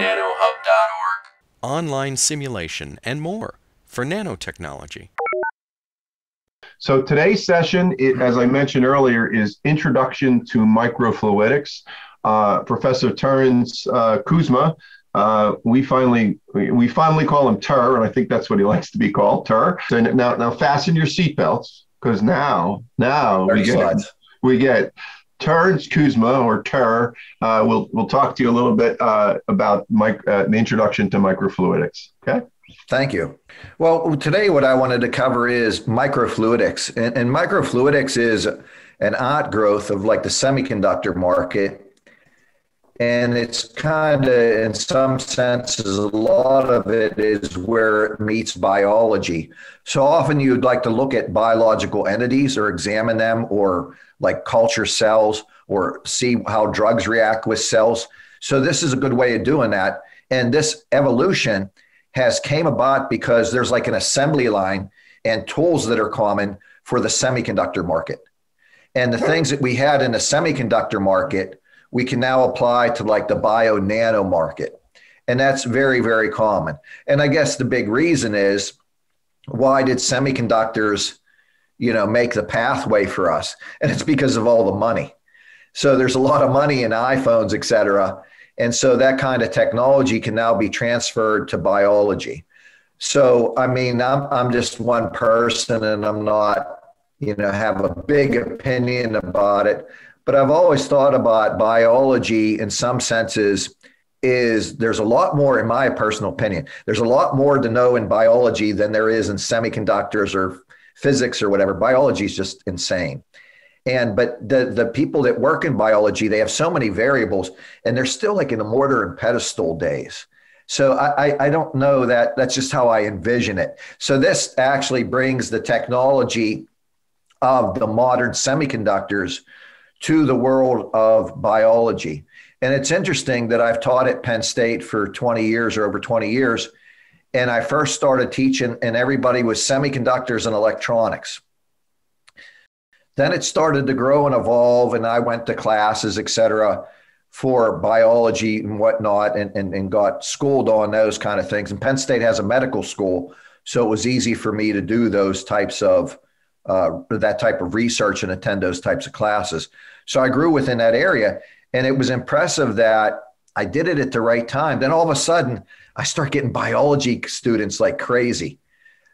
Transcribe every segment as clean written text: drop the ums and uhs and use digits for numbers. nanohub.org, online simulation, and more for nanotechnology. So today's session, as I mentioned earlier, is Introduction to Microfluidics. Professor Terrence Kuzma, we finally call him Ter, and I think that's what he likes to be called, Ter. So now fasten your seatbelts, because now we get Terrence Kuzma, or Ter. We'll talk to you a little bit about the introduction to microfluidics. Okay. Thank you. Well, today what I wanted to cover is microfluidics, and microfluidics is an outgrowth of like the semiconductor market. And it's kind of, in some senses, a lot of it is where it meets biology. So often you'd like to look at biological entities or examine them, or like culture cells, or see how drugs react with cells. So this is a good way of doing that. And this evolution has came about because there's like an assembly line and tools that are common for the semiconductor market. And the things that we had in the semiconductor market, we can now apply to like the bio nano market. And that's very, very common. And I guess the big reason is, why did semiconductors, make the pathway for us? And it's because of all the money. So there's a lot of money in iPhones, et cetera. And so that kind of technology can now be transferred to biology. So, I mean, I'm just one person, and I'm not, have a big opinion about it. But I've always thought about biology in some senses is there's a lot more, in my personal opinion, there's a lot more to know in biology than there is in semiconductors or physics or whatever. Biology is just insane. But the people that work in biology, they have so many variables, and they're still like in the mortar and pedestal days. So I don't know, that's just how I envision it. So this actually brings the technology of the modern semiconductors to the world of biology. And it's interesting that I've taught at Penn State for 20 years or over 20 years. And I first started teaching, and everybody was semiconductors and electronics. Then it started to grow and evolve, and I went to classes, et cetera, for biology and whatnot, and got schooled on those kind of things. And Penn State has a medical school, so it was easy for me to do those types of that type of research and attend those types of classes. So I grew within that area, and it was impressive that I did it at the right time. Then all of a sudden I start getting biology students like crazy.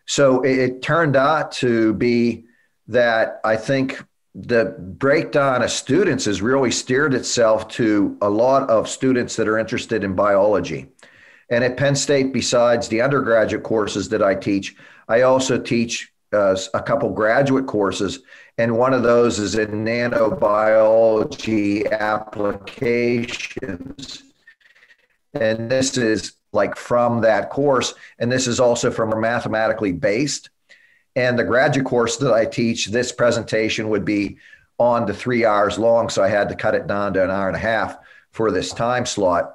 So it turned out to be that I think the breakdown of students has really steered itself to a lot of students that are interested in biology. And at Penn State, besides the undergraduate courses that I teach, I also teach a couple graduate courses, and one of those is in nanobiology applications. And this is like from that course, and this is also from mathematically based. And the graduate course that I teach, this presentation would be on to 3 hours long, so I had to cut it down to an hour and a half for this time slot.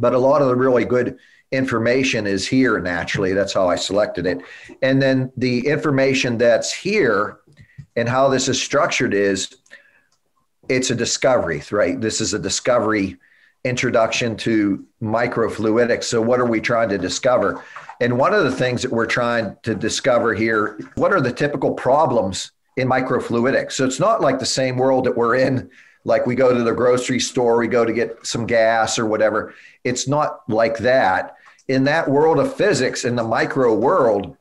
But a lot of the really good information is here naturally. That's how I selected it. And then the information that's here and how this is structured is it's a discovery, right? This is a discovery introduction to microfluidics. So what are we trying to discover? And one of the things that we're trying to discover here, what are the typical problems in microfluidics? So it's not like the same world that we're in, like we go to the grocery store, we go to get some gas or whatever. It's not like that. In that world of physics, in the micro world,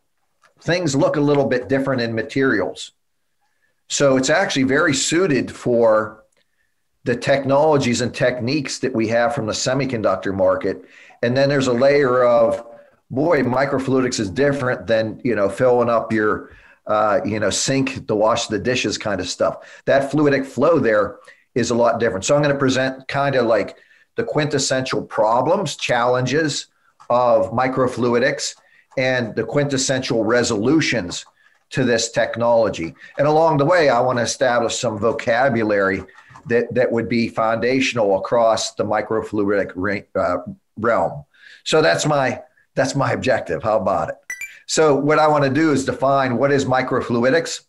things look a little bit different in materials. So it's actually very suited for the technologies and techniques that we have from the semiconductor market. And then there's a layer of, boy, microfluidics is different than, filling up your, sink to wash the dishes kind of stuff. That fluidic flow there is a lot different. So I'm going to present kind of like the quintessential problems, challenges of microfluidics, and the quintessential resolutions to this technology. And along the way, I want to establish some vocabulary that would be foundational across the microfluidic realm. So that's my objective. How about it? So what I want to do is define what is microfluidics.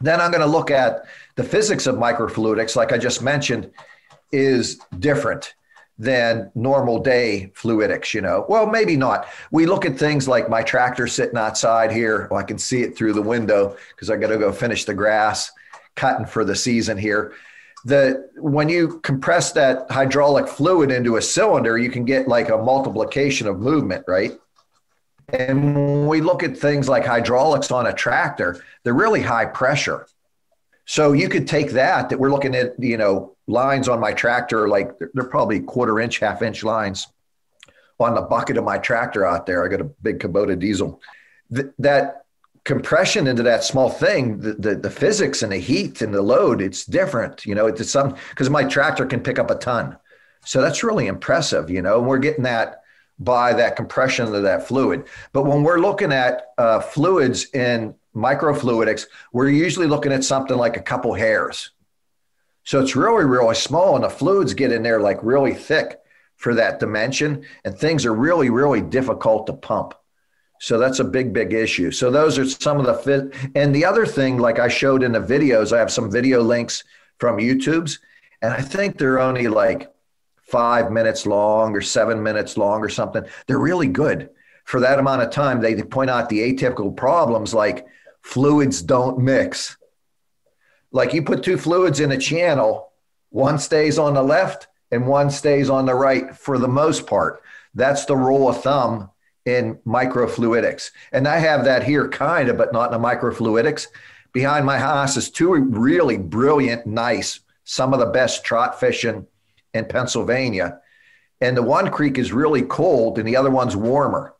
Then I'm going to look at the physics of microfluidics, like I just mentioned, is different than normal day fluidics, you know? Well, maybe not. We look at things like my tractor sitting outside here. Well, I can see it through the window because I got to go finish the grass cutting for the season here. When you compress that hydraulic fluid into a cylinder, you can get like a multiplication of movement, right? And when we look at things like hydraulics on a tractor, they're really high pressure. So you could take that we're looking at, you know, lines on my tractor, like they're probably 1/4 inch, half inch lines on the bucket of my tractor out there. I got a big Kubota diesel. That compression into that small thing, the physics and the heat and the load, it's different, you know, it's something, because my tractor can pick up a ton. So that's really impressive, you know, and we're getting that by that compression of that fluid. But when we're looking at fluids in microfluidics, we're usually looking at something like a couple hairs. So it's really, really small, and the fluids get in there like really thick for that dimension, and things are really, really difficult to pump. So that's a big, big issue. So those are some of the and the other thing, like I showed in the videos, I have some video links from YouTube's, and I think they're only like 5 minutes long or 7 minutes long or something. They're really good for that amount of time. They point out the atypical problems like fluids don't mix. Like you put two fluids in a channel, one stays on the left and one stays on the right for the most part. That's the rule of thumb in microfluidics. And I have that here kind of, but not in the microfluidics. Behind my house is two really brilliant, nice, some of the best trout fishing in Pennsylvania. And the one creek is really cold and the other one's warmer.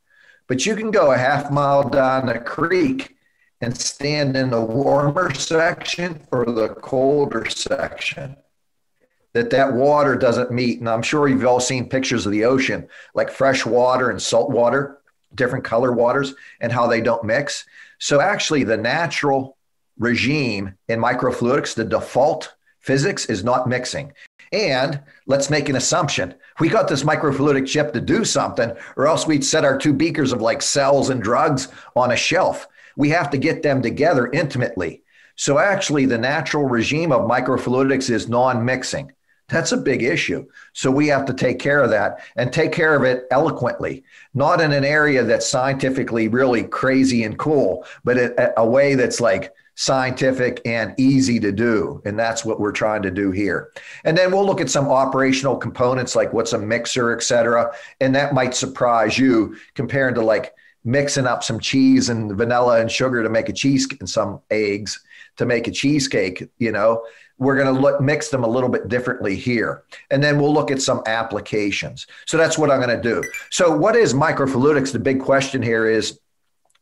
But you can go a half mile down the creek and stand in the warmer section or the colder section. That water doesn't meet. And I'm sure you've all seen pictures of the ocean, like fresh water and salt water, different color waters, and how they don't mix. So actually the natural regime in microfluidics, the default physics, is not mixing. And let's make an assumption. We got this microfluidic chip to do something, or else we'd set our two beakers of like cells and drugs on a shelf. We have to get them together intimately. So actually the natural regime of microfluidics is non-mixing. That's a big issue. So we have to take care of that and take care of it eloquently, not in an area that's scientifically really crazy and cool, but a way that's like scientific and easy to do. And that's what we're trying to do here. And then we'll look at some operational components, like what's a mixer, et cetera. And that might surprise you compared to like mixing up some cheese and vanilla and sugar to make a cheese and some eggs to make a cheesecake. You know, we're going to mix them a little bit differently here. And then we'll look at some applications. So that's what I'm going to do. So what is microfluidics? The big question here is,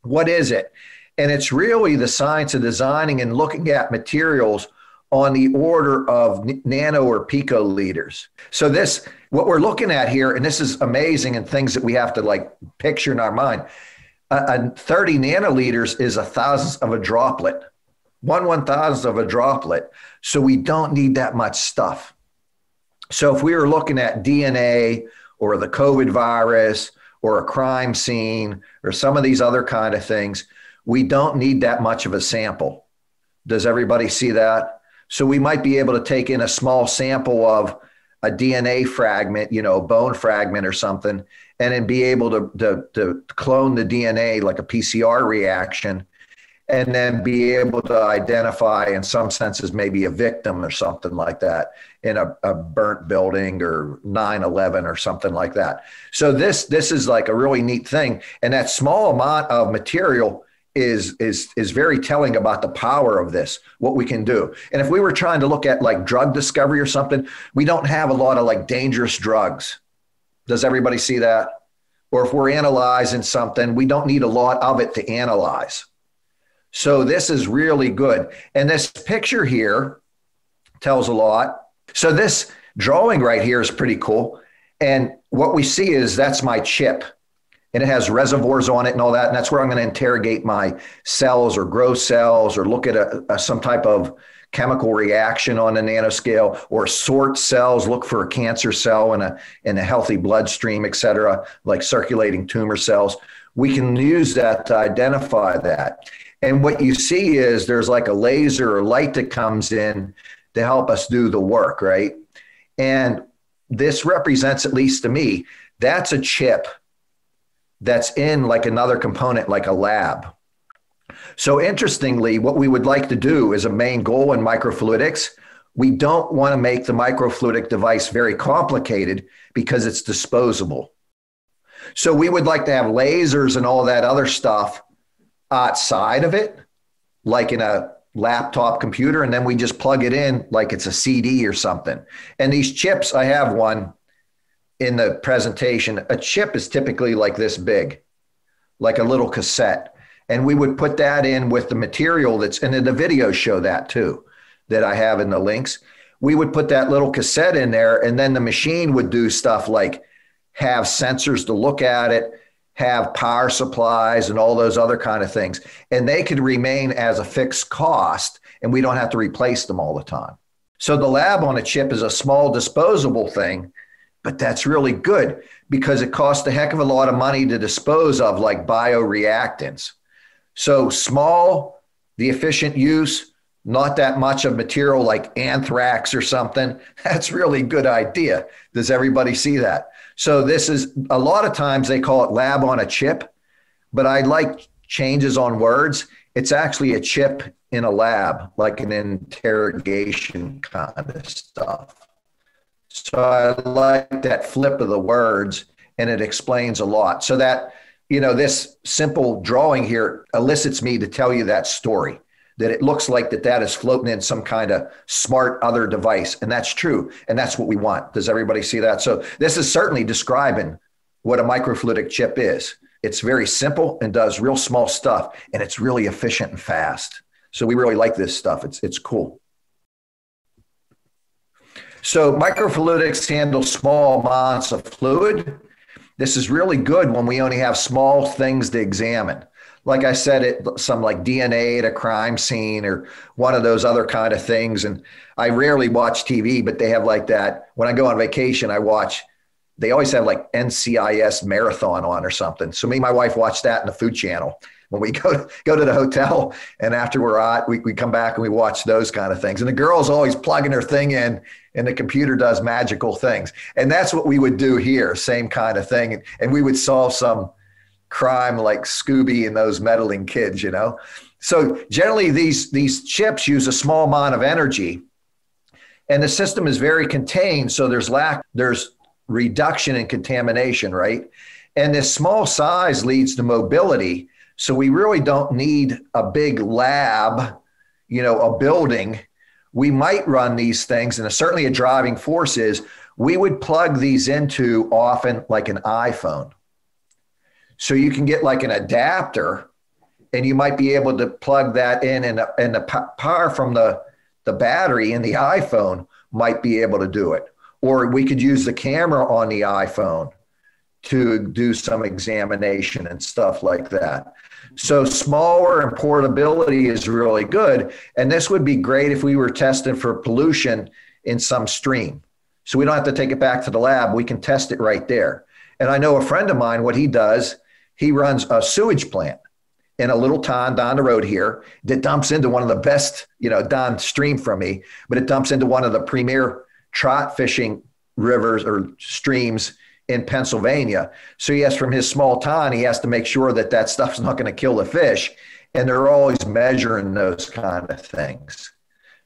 what is it? And it's really the science of designing and looking at materials on the order of nano or picoliters. So this, what we're looking at here, and this is amazing and things that we have to like picture in our mind, 30 nanoliters is 1/1000th of a droplet, 1/1000th of a droplet. So we don't need that much stuff. So if we were looking at DNA or the COVID virus or a crime scene or some of these other kind of things, we don't need that much of a sample. Does everybody see that? So we might be able to take in a small sample of a DNA fragment, you know, a bone fragment or something, and then be able to clone the DNA like a PCR reaction, and then be able to identify in some senses maybe a victim or something like that in a burnt building or 9/11 or something like that. So this is like a really neat thing. And that small amount of material is very telling about the power of this, what we can do. And if we were trying to look at like drug discovery or something, we don't have a lot of like dangerous drugs. Does everybody see that? Or if we're analyzing something, we don't need a lot of it to analyze. So this is really good. And this picture here tells a lot. So this drawing right here is pretty cool. And what we see is that's my chip. And it has reservoirs on it and all that. And that's where I'm going to interrogate my cells or grow cells or look at some type of chemical reaction on a nanoscale, or sort cells, look for a cancer cell in a healthy bloodstream, et cetera, like circulating tumor cells. We can use that to identify that. And what you see is there's like a laser or light that comes in to help us do the work, right? And this represents, at least to me, that's a chip that's in like another component, like a lab. So interestingly, what we would like to do is a main goal in microfluidics. We don't want to make the microfluidic device very complicated because it's disposable. So we would like to have lasers and all that other stuff outside of it, like in a laptop computer, and then we just plug it in like it's a CD or something. And these chips, I have one in the presentation. A chip is typically like this big, like a little cassette. And we would put that in with the material that's, and the videos show that too, that I have in the links. We would put that little cassette in there, and then the machine would do stuff like have sensors to look at it, have power supplies and all those other kind of things. And they could remain as a fixed cost, and we don't have to replace them all the time. So the lab on a chip is a small disposable thing, but that's really good because it costs a heck of a lot of money to dispose of, like bioreactants. So small, the efficient use, not that much of material like anthrax or something. That's really good idea. Does everybody see that? So this is, a lot of times they call it lab on a chip, but I like changes on words. It's actually a chip in a lab, like an interrogation kind of stuff. So I like that flip of the words, and it explains a lot. So that, you know, this simple drawing here elicits me to tell you that story, that it looks like that that is floating in some kind of smart other device. And that's true. And that's what we want. Does everybody see that? So this is certainly describing what a microfluidic chip is. It's very simple and does real small stuff. And it's really efficient and fast. So we really like this stuff. It's cool. So microfluidics handle small amounts of fluid. This is really good when we only have small things to examine. Like I said, some like DNA at a crime scene or one of those other kind of things. And I rarely watch TV, but they have like that. When I go on vacation, I watch, they always have like NCIS marathon on or something. So me and my wife watch that in the food channel. When we go to the hotel, and after we're out, we come back and we watch those kind of things. And the girl's always plugging her thing in, and the computer does magical things. And that's what we would do here, same kind of thing. And we would solve some crime like Scooby and those meddling kids, you know. So generally these chips use a small amount of energy, and the system is very contained. So there's reduction in contamination, right? And this small size leads to mobility. So we really don't need a big lab, you know, a building. We might run these things, and certainly a driving force is we would plug these into often like an iPhone. So you can get like an adapter, and you might be able to plug that in, and the power from the battery in the iPhone might be able to do it. Or we could use the camera on the iPhone to do some examination and stuff like that. So smaller and portability is really good. And this would be great if we were testing for pollution in some stream. So we don't have to take it back to the lab. We can test it right there. And I know a friend of mine, what he does, he runs a sewage plant in a little town down the road here that dumps into one of the best, you know, downstream from me, but it dumps into one of the premier trout fishing rivers or streams in Pennsylvania. So yes, from his small town, he has to make sure that that stuff's not going to kill the fish. And they're always measuring those kind of things.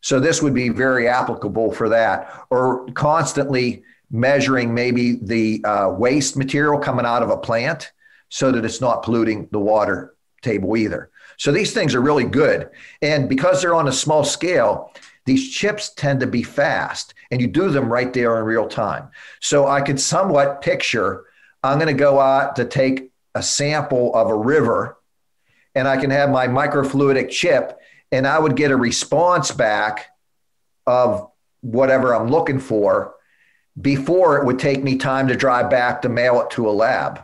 So this would be very applicable for that, or constantly measuring maybe the waste material coming out of a plant so that it's not polluting the water table either. So these things are really good. And because they're on a small scale, these chips tend to be fast, and you do them right there in real time. So I could somewhat picture, I'm going to go out to take a sample of a river, and I can have my microfluidic chip, and I would get a response back of whatever I'm looking for before it would take me time to drive back to mail it to a lab.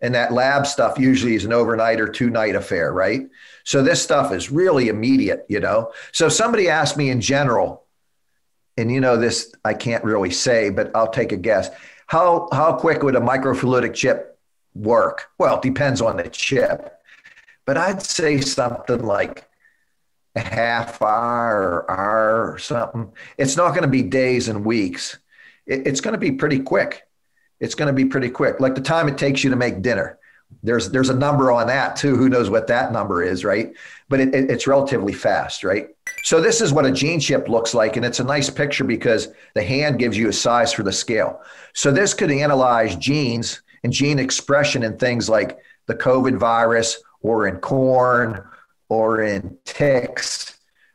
And that lab stuff usually is an overnight or two-night affair, right? So this stuff is really immediate, you know? So somebody asked me in general, and you know this, I can't really say, but I'll take a guess. How quick would a microfluidic chip work? Well, it depends on the chip, but I'd say something like a half hour or something. It's not going to be days and weeks. it's going to be pretty quick. It's going to be pretty quick. Like the time it takes you to make dinner. There's a number on that too. Who knows what that number is, right? But it's relatively fast, right? So this is what a gene chip looks like. And it's a nice picture because the hand gives you a size for the scale. So this could analyze genes and gene expression in things like the COVID virus or in corn or in ticks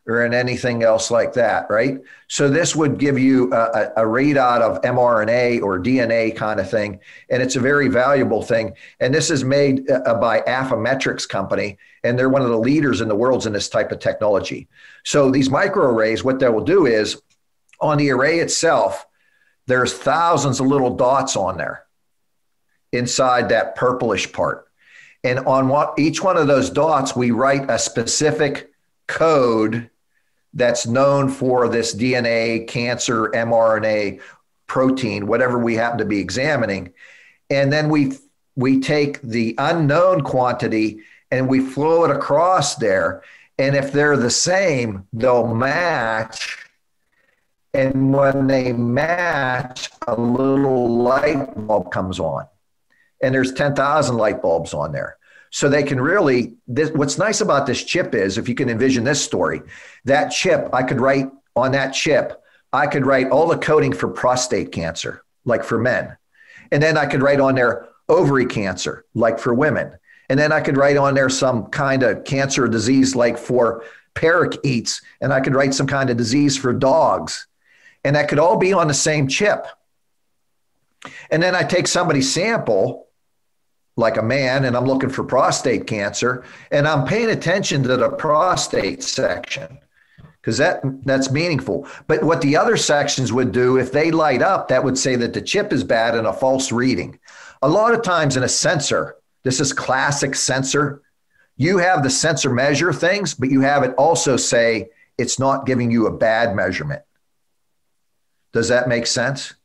or in anything else like that, right? So this would give you a readout of mRNA or DNA kind of thing. And it's a very valuable thing. And this is made by Affymetrix company. And they're one of the leaders in the world in this type of technology. So these microarrays, what they will do is on the array itself, there's thousands of little dots on there inside that purplish part. And on each one of those dots, we write a specific code that's known for this DNA, cancer, mRNA, protein, whatever we happen to be examining. And then we take the unknown quantity and we flow it across there. And if they're the same, they'll match. And when they match, a little light bulb comes on. And there's 10,000 light bulbs on there. So they can really, what's nice about this chip is, if you can envision this story, that chip, I could write on that chip, I could write all the coding for prostate cancer, like for men. And then I could write on there ovary cancer, like for women. And then I could write on there some kind of cancer or disease, like for parakeets. And I could write some kind of disease for dogs. And that could all be on the same chip. And then I take somebody's sample, like a man, and I'm looking for prostate cancer, and I'm paying attention to the prostate section because that's meaningful. But what the other sections would do, if they light up, that would say that the chip is bad and a false reading. A lot of times in a sensor, this is classic sensor, you have the sensor measure things, but you have it also say it's not giving you a bad measurement. Does that make sense?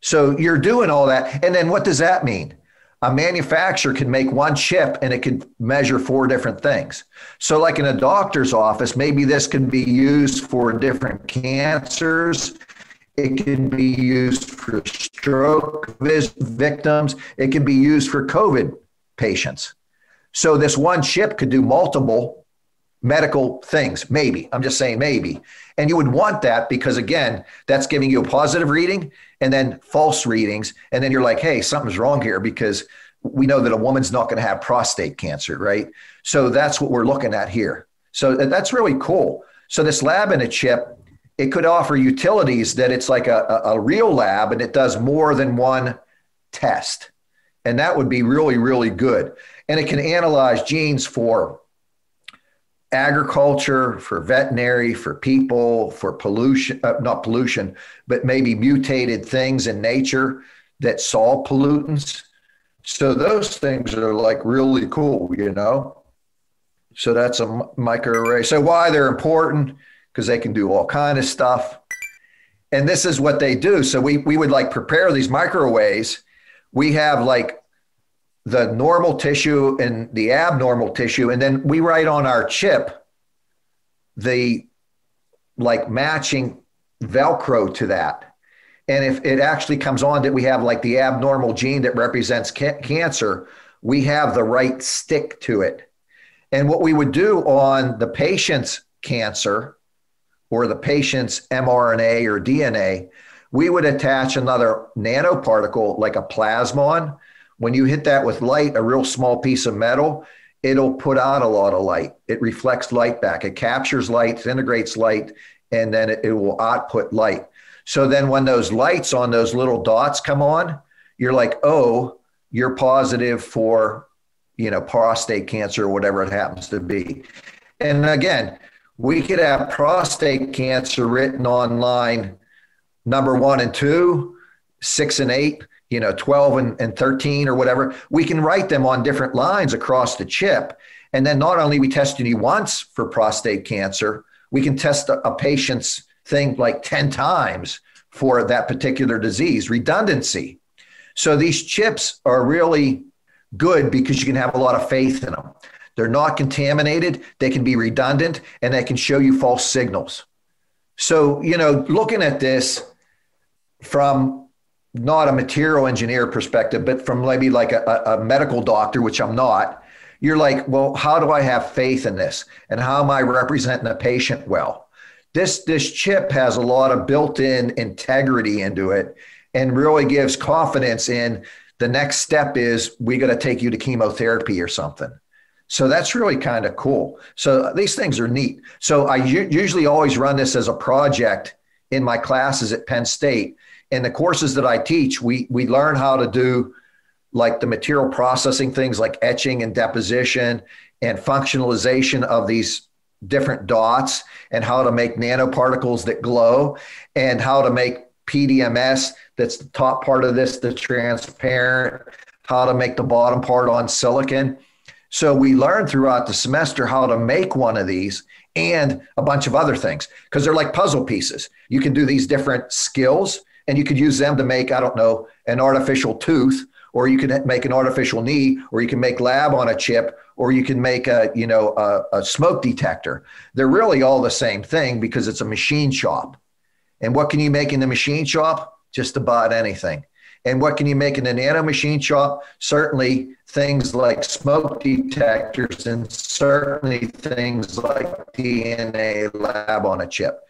So you're doing all that. And then what does that mean? A manufacturer can make one chip and it could measure four different things. So like in a doctor's office, maybe this can be used for different cancers. It can be used for stroke victims. It can be used for COVID patients. So this one chip could do multiple medical things, maybe. I'm just saying maybe. And you would want that because, again, that's giving you a positive reading and then false readings. And then you're like, hey, something's wrong here because we know that a woman's not going to have prostate cancer, right? So that's what we're looking at here. So that's really cool. So this lab in a chip, it could offer utilities that it's like a real lab and it does more than one test. And that would be really, really good. And it can analyze genes for agriculture, for veterinary, for people, for pollution, not pollution, but maybe mutated things in nature that solve pollutants. So those things are like really cool, you know? So that's a microarray. So why they're important, because they can do all kind of stuff. And this is what they do. So we would like prepare these microarrays. We have like the normal tissue and the abnormal tissue. And then we write on our chip the like matching Velcro to that. And if it actually comes on that we have like the abnormal gene that represents cancer, we have the right stick to it. And what we would do on the patient's cancer or the patient's mRNA or DNA, we would attach another nanoparticle like a plasmon. When you hit that with light, a real small piece of metal, it'll put out a lot of light. It reflects light back. It captures light, integrates light, and then it will output light. So then when those lights on those little dots come on, you're like, oh, you're positive for, you know, prostate cancer or whatever it happens to be. And again, we could have prostate cancer written on line number 1 and 2, 6 and 8, you know, 12 and 13 or whatever, we can write them on different lines across the chip. And then not only we tested you once for prostate cancer, we can test a patient's thing like 10 times for that particular disease, redundancy. So these chips are really good because you can have a lot of faith in them. They're not contaminated, they can be redundant, and they can show you false signals. So, you know, looking at this, from not a material engineer perspective, but from maybe like a medical doctor, which I'm not, you're like, well, how do I have faith in this? And how am I representing the patient well? This chip has a lot of built-in integrity into it and really gives confidence in the next step is we got to take you to chemotherapy or something. So that's really kind of cool. So these things are neat. So I usually always run this as a project in my classes at Penn State. In the courses that I teach, we learn how to do like the material processing things like etching and deposition and functionalization of these different dots and how to make nanoparticles that glow and how to make PDMS, that's the top part of this, the transparent, how to make the bottom part on silicon. So we learned throughout the semester how to make one of these and a bunch of other things because they're like puzzle pieces. You can do these different skills and you could use them to make, I don't know, an artificial tooth, or you can make an artificial knee, or you can make lab on a chip, or you can make a smoke detector. They're really all the same thing because it's a machine shop. And what can you make in the machine shop? Just about anything. And what can you make in the nano machine shop? Certainly things like smoke detectors and certainly things like DNA lab on a chip.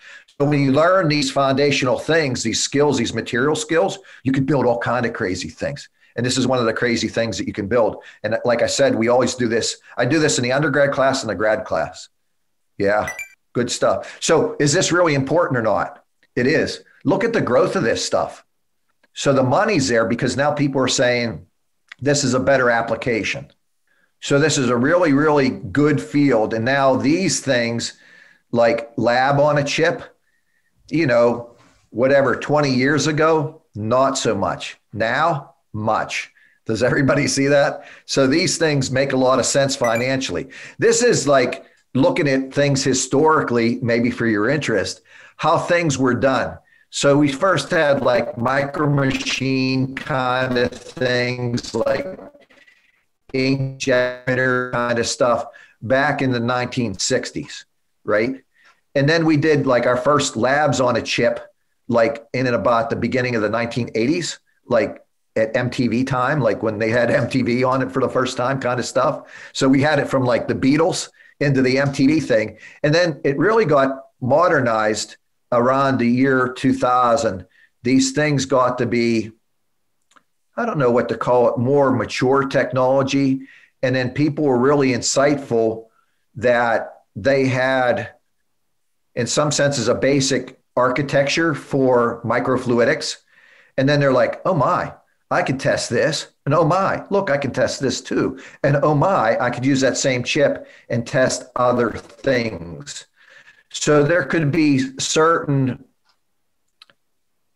So when you learn these foundational things, these skills, these material skills, you can build all kinds of crazy things. And this is one of the crazy things that you can build. And like I said, we always do this. I do this in the undergrad class and the grad class. Yeah, good stuff. So is this really important or not? It is. Look at the growth of this stuff. So the money's there because now people are saying this is a better application. So this is a really, really good field. And now these things like lab on a chip, you know, whatever, 20 years ago, not so much. Now, much. Does everybody see that? So these things make a lot of sense financially. This is like looking at things historically, maybe for your interest, how things were done. So we first had like micro machine kind of things, like inkjet kind of stuff back in the 1960s, right? And then we did like our first labs on a chip, like in and about the beginning of the 1980s, like at MTV time, like when they had MTV on it for the first time kind of stuff. So we had it from like the Beatles into the MTV thing. And then it really got modernized around the year 2000. These things got to be, I don't know what to call it, more mature technology. And then people were really insightful that they had, in some senses, a basic architecture for microfluidics. And then they're like, oh my, I could test this, and oh my, look, I can test this too. And oh my, I could use that same chip and test other things. So there could be certain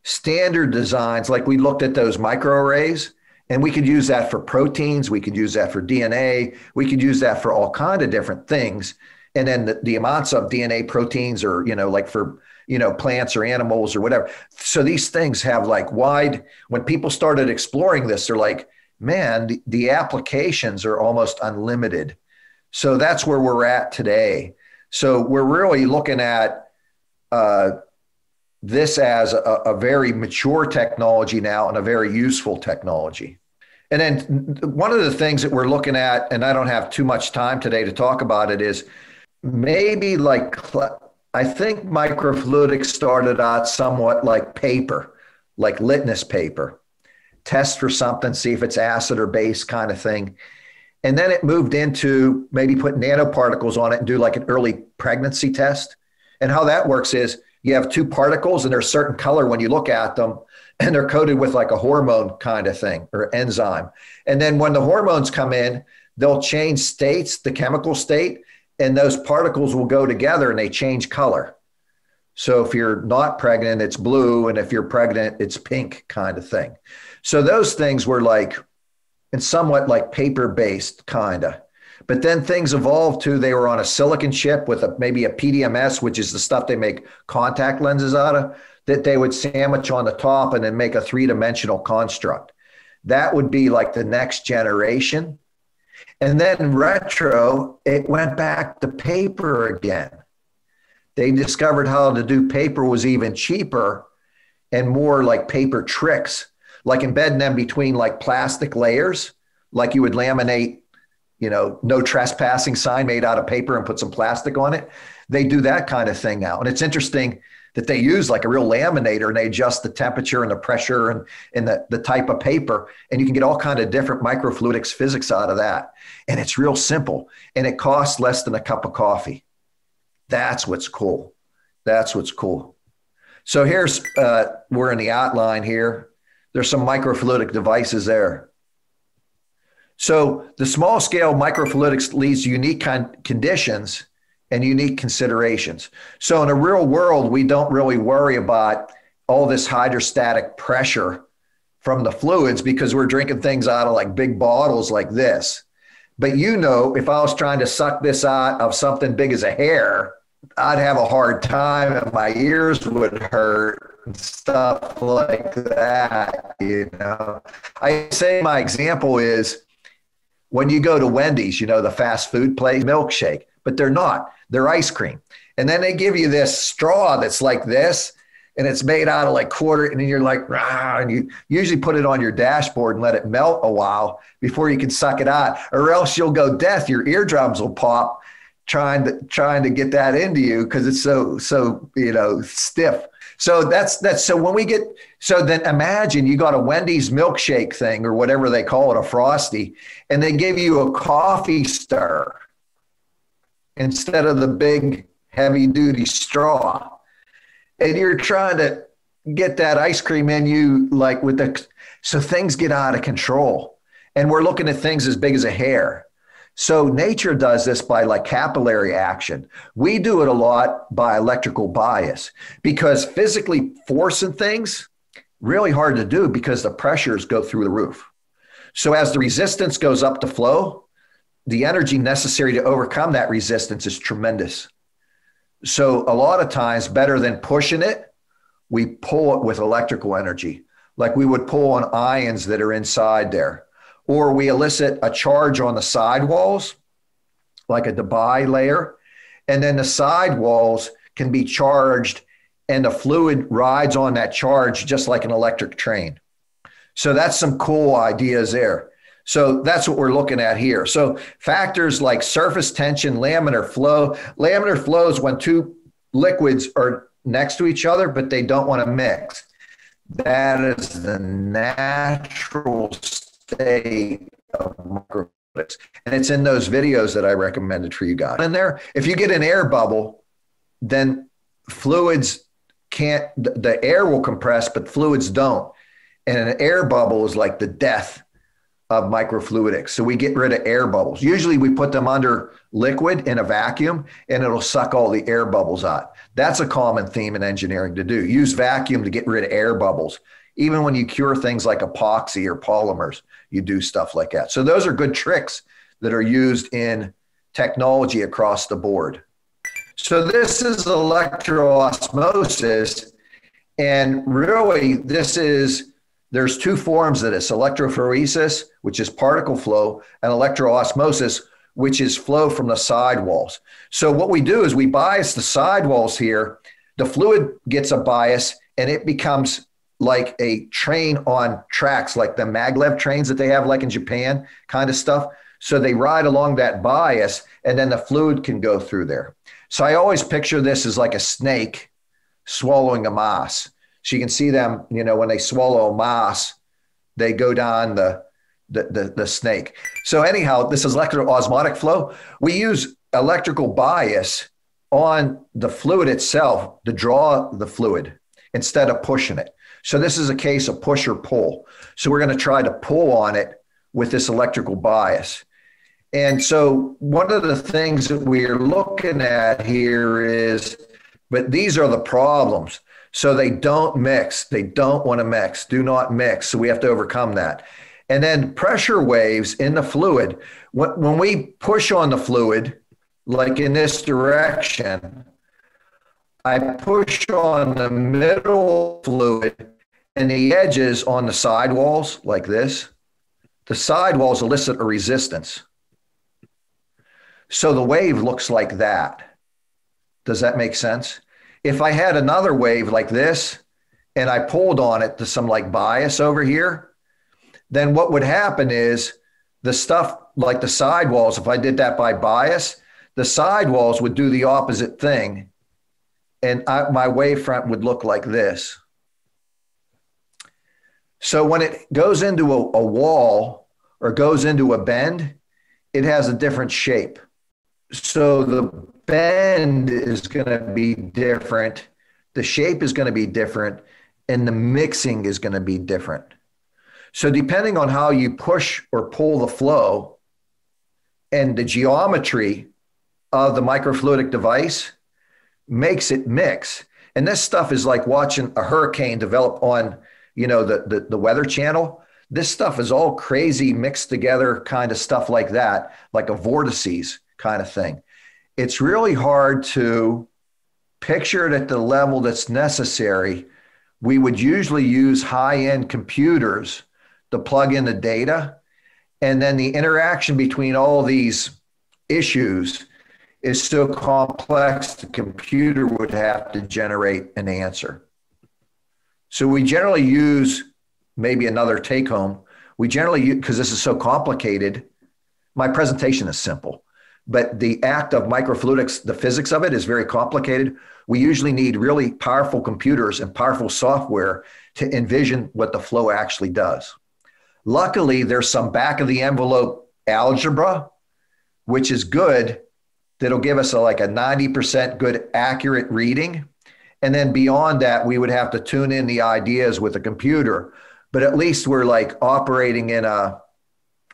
standard designs, like we looked at those microarrays, and we could use that for proteins, we could use that for DNA, we could use that for all kinds of different things. And then the amounts of DNA proteins or, you know, like for, you know, plants or animals or whatever. So these things have like wide, when people started exploring this, they're like, man, the applications are almost unlimited. So that's where we're at today. So we're really looking at this as a very mature technology now and a very useful technology. And then one of the things that we're looking at, and I don't have too much time today to talk about it, is maybe like, I think microfluidics started out somewhat like paper, like litmus paper, test for something, see if it's acid or base kind of thing. And then it moved into maybe put nanoparticles on it and do like an early pregnancy test. And how that works is you have two particles and they're a certain color when you look at them, and they're coated with like a hormone kind of thing or enzyme. And then when the hormones come in, they'll change states, the chemical state, and those particles will go together and they change color. So if you're not pregnant, it's blue. And if you're pregnant, it's pink kind of thing. So those things were like, and somewhat like paper-based kind of, but then things evolved to, they were on a silicon chip with maybe a PDMS, which is the stuff they make contact lenses out of, that they would sandwich on the top and then make a three-dimensional construct. That would be like the next generation. And then retro, it went back to paper again. They discovered how to do paper was even cheaper. and more like paper tricks, like embedding them between like plastic layers, like you would laminate, you know, no trespassing sign made out of paper and put some plastic on it. They do that kind of thing now. And it's interesting that they use like a real laminator and they adjust the temperature and the pressure and the type of paper. And you can get all kinds of different microfluidics physics out of that. And it's real simple. And it costs less than a cup of coffee. That's what's cool. That's what's cool. So here's, we're in the outline here. There's some microfluidic devices there. So the small scale microfluidics leads to unique conditions and unique considerations. So in a real world, we don't really worry about all this hydrostatic pressure from the fluids because we're drinking things out of like big bottles like this. But you know, if I was trying to suck this out of something big as a hair, I'd have a hard time and my ears would hurt and stuff like that, you know. I say my example is when you go to Wendy's, you know, the fast food place, milkshake, but they're not, they're ice cream. And then they give you this straw that's like this and it's made out of like quarter and then you're like, rah, and you usually put it on your dashboard and let it melt a while before you can suck it out or else you'll go deaf, your eardrums will pop trying to get that into you because it's so you know stiff. So that's so when we get so then imagine you got a Wendy's milkshake thing or whatever they call it, a Frosty, and they give you a coffee stir instead of the big heavy duty straw. And you're trying to get that ice cream in you like with the so things get out of control. And we're looking at things as big as a hair. So nature does this by like capillary action. We do it a lot by electrical bias because physically forcing things really hard to do because the pressures go through the roof. So as the resistance goes up to flow, the energy necessary to overcome that resistance is tremendous. So a lot of times better than pushing it, we pull it with electrical energy, like we would pull on ions that are inside there. Or we elicit a charge on the sidewalls, like a Debye layer, and then the sidewalls can be charged and the fluid rides on that charge just like an electric train. So that's some cool ideas there. So that's what we're looking at here. So factors like surface tension, laminar flow. Laminar flow is when two liquids are next to each other, but they don't want to mix. That is the natural state of microfluidics. And it's in those videos that I recommended for you guys. In there, if you get an air bubble, then fluids can't, the air will compress, but fluids don't. And an air bubble is like the death of microfluidics. So we get rid of air bubbles. Usually we put them under liquid in a vacuum and it'll suck all the air bubbles out. That's a common theme in engineering to do. Use vacuum to get rid of air bubbles. Even when you cure things like epoxy or polymers, you do stuff like that. So those are good tricks that are used in technology across the board. So this is electroosmosis. And really this is, there's two forms of this, electrophoresis, which is particle flow, and electroosmosis, which is flow from the sidewalls. So what we do is we bias the sidewalls here. The fluid gets a bias and it becomes like a train on tracks, like the maglev trains that they have like in Japan kind of stuff. So they ride along that bias and then the fluid can go through there. So I always picture this as like a snake swallowing a moss. So you can see them, you know, when they swallow a moss, they go down the snake. So anyhow, this is electroosmotic flow. We use electrical bias on the fluid itself to draw the fluid instead of pushing it. So this is a case of push or pull. So we're going to try to pull on it with this electrical bias. And so one of the things that we're looking at here is, but these are the problems. So they don't mix. They don't want to mix. Do not mix. So we have to overcome that. And then pressure waves in the fluid. When we push on the fluid, like in this direction, I push on the middle fluid and the edges on the sidewalls like this. The sidewalls elicit a resistance. So the wave looks like that. Does that make sense? If I had another wave like this and I pulled on it to some like bias over here, then what would happen is the stuff like the sidewalls, if I did that by bias, the sidewalls would do the opposite thing. And my wavefront would look like this. So when it goes into a wall or goes into a bend, it has a different shape. So the bend is going to be different. The shape is going to be different. And the mixing is going to be different. So depending on how you push or pull the flow and the geometry of the microfluidic device makes it mix. And this stuff is like watching a hurricane develop on, you know, the Weather Channel. This stuff is all crazy mixed together kind of stuff like that, like a vortices kind of thing. It's really hard to picture it at the level that's necessary. We would usually use high-end computers to plug in the data. And then the interaction between all these issues is so complex, the computer would have to generate an answer. So we generally use, maybe another take home, we generally use, because this is so complicated, my presentation is simple, but the act of microfluidics, the physics of it is very complicated. We usually need really powerful computers and powerful software to envision what the flow actually does. Luckily, there's some back of the envelope algebra, which is good. That'll give us like a 90% good accurate reading. And then beyond that, we would have to tune in the ideas with a computer, but at least we're like operating in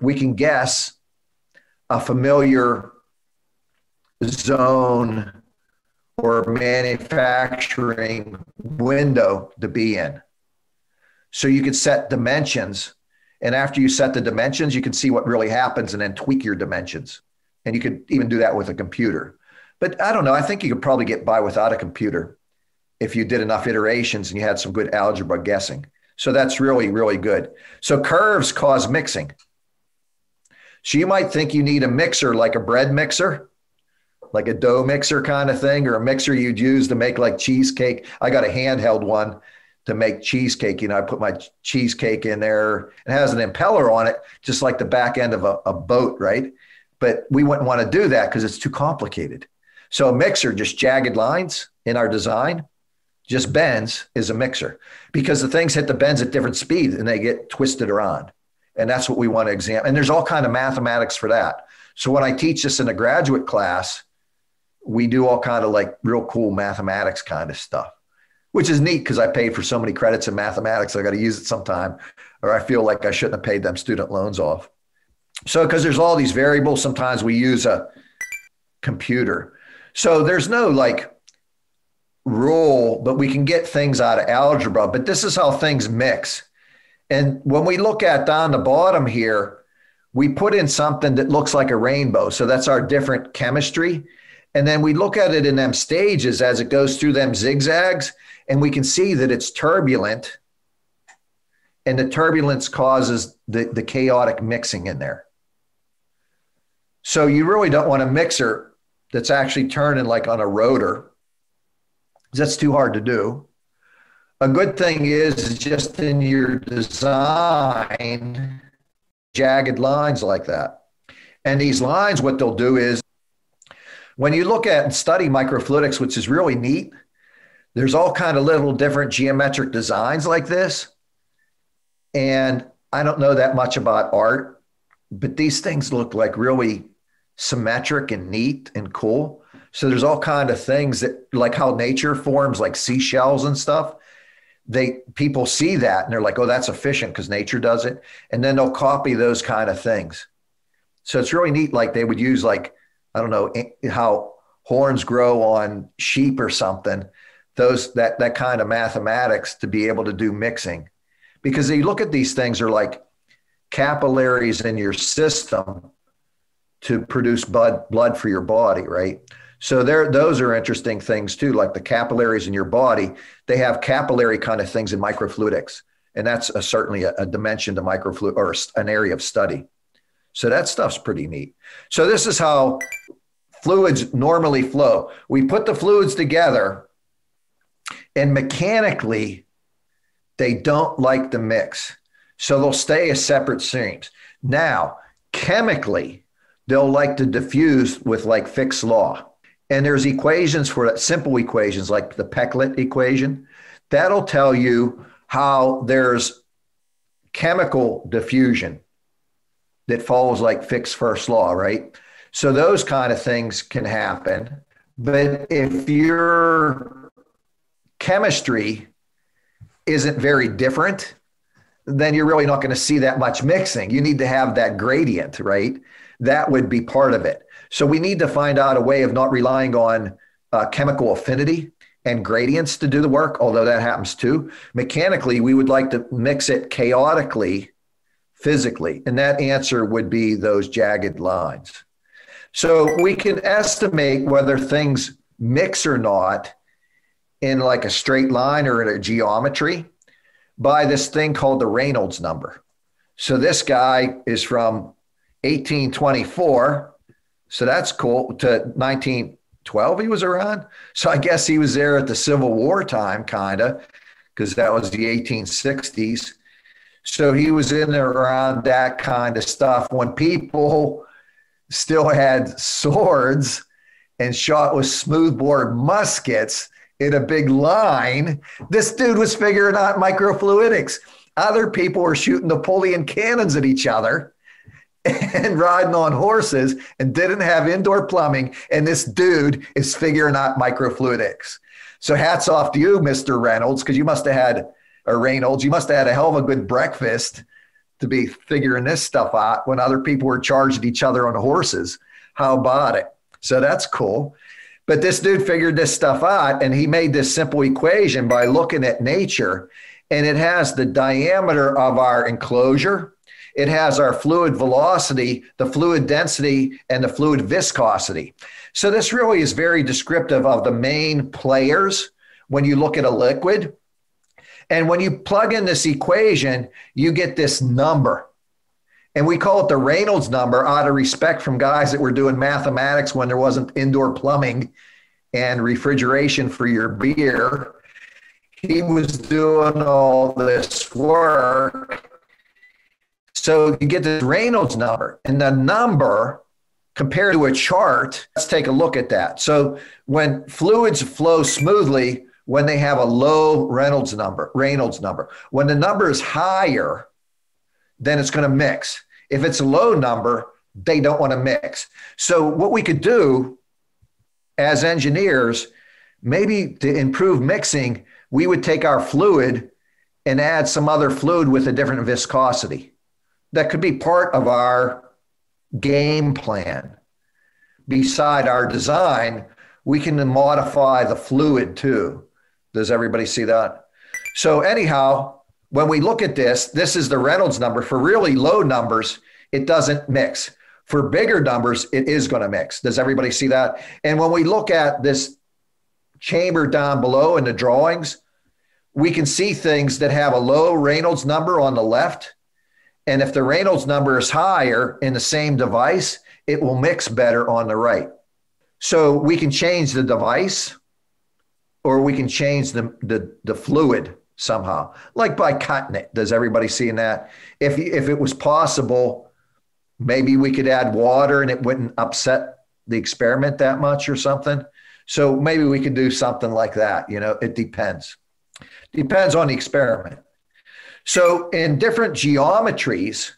we can guess a familiar zone or manufacturing window to be in. So you could set dimensions, and after you set the dimensions, you can see what really happens and then tweak your dimensions. And you could even do that with a computer. But I don't know, I think you could probably get by without a computer if you did enough iterations and you had some good algebra guessing. So that's really, really good. So curves cause mixing. So you might think you need a mixer, like a bread mixer, like a dough mixer kind of thing, or a mixer you'd use to make like cheesecake. I got a handheld one to make cheesecake. You know, I put my cheesecake in there. It has an impeller on it, just like the back end of a boat, right? But we wouldn't want to do that because it's too complicated. So a mixer, just jagged lines in our design, just bends is a mixer because the things hit the bends at different speeds and they get twisted around. And that's what we want to examine. And there's all kinds of mathematics for that. So when I teach this in a graduate class, we do all kinds of like real cool mathematics kind of stuff, which is neat because I paid for so many credits in mathematics. I got to use it sometime, or I feel like I shouldn't have paid them student loans off. So, because there's all these variables, sometimes we use a computer. So there's no like rule, but we can get things out of algebra, but this is how things mix. And when we look at down the bottom here, we put in something that looks like a rainbow. So that's our different chemistry. And then we look at it in them stages as it goes through them zigzags, and we can see that it's turbulent, and the turbulence causes the chaotic mixing in there. So you really don't want a mixer that's actually turning like on a rotor. That's too hard to do. A good thing is just in your design, jagged lines like that. And these lines, what they'll do is when you look at and study microfluidics, which is really neat, there's all kind of little different geometric designs like this. And I don't know that much about art, but these things look like really symmetric and neat and cool. So there's all kind of things that like how nature forms like seashells and stuff. People see that and they're like, oh, that's efficient because nature does it. And then they'll copy those kind of things. So it's really neat. Like they would use like, I don't know how horns grow on sheep or something. That kind of mathematics to be able to do mixing. Because you look at these things are like capillaries in your system to produce blood for your body, right? So those are interesting things too, like the capillaries in your body. They have capillary kind of things in microfluidics, and that's certainly a dimension to microfluid or an area of study. So that stuff's pretty neat. So this is how fluids normally flow. We put the fluids together, and mechanically They don't like the mix. So they'll stay as separate seams. Now, chemically, they'll like to diffuse with like Fick's law. And there's equations for that, simple equations like the Peclet equation. That'll tell you how there's chemical diffusion that follows like Fick's first law, right? So those kind of things can happen. But if your chemistry isn't very different, then you're really not going to see that much mixing. You need to have that gradient, right? That would be part of it. So we need to find out a way of not relying on chemical affinity and gradients to do the work, although that happens too. Mechanically, we would like to mix it chaotically, physically, and that answer would be those jagged lines. So we can estimate whether things mix or not in like a straight line or in a geometry by this thing called the Reynolds number. So this guy is from 1824, so that's cool, to 1912 he was around. So I guess he was there at the Civil War time, kind of, because that was the 1860s. So he was in there around that kind of stuff when people still had swords and shot with smoothbore muskets in a big line. This dude was figuring out microfluidics. Other people were shooting Napoleon cannons at each other and riding on horses and didn't have indoor plumbing. And this dude is figuring out microfluidics. So hats off to you, Mr. Reynolds, because you must have had a Reynolds. You must have had a hell of a good breakfast to be figuring this stuff out when other people were charging each other on horses. How about it? So that's cool. But this dude figured this stuff out, and he made this simple equation by looking at nature, and it has the diameter of our enclosure. It has our fluid velocity, the fluid density, and the fluid viscosity. So this really is very descriptive of the main players when you look at a liquid. And when you plug in this equation, you get this number. And we call it the Reynolds number out of respect from guys that were doing mathematics when there wasn't indoor plumbing and refrigeration for your beer. He was doing all this work. So you get this Reynolds number, and the number compared to a chart, let's take a look at that. So when fluids flow smoothly, when they have a low Reynolds number, when the number is higher, then it's going to mix. If it's a low number, they don't want to mix. So what we could do as engineers, maybe to improve mixing, we would take our fluid and add some other fluid with a different viscosity. That could be part of our game plan. Beside our design, we can modify the fluid too. Does everybody see that? So anyhow, when we look at this, this is the Reynolds number. For really low numbers, it doesn't mix. For bigger numbers, it is going to mix. Does everybody see that? And when we look at this chamber down below in the drawings, we can see things that have a low Reynolds number on the left. And if the Reynolds number is higher in the same device, it will mix better on the right. So we can change the device, or we can change the fluid somehow, like by cutting it. Does everybody see that? If it was possible, maybe we could add water and it wouldn't upset the experiment that much or something. So maybe we could do something like that. You know, it depends. Depends on the experiment. So in different geometries,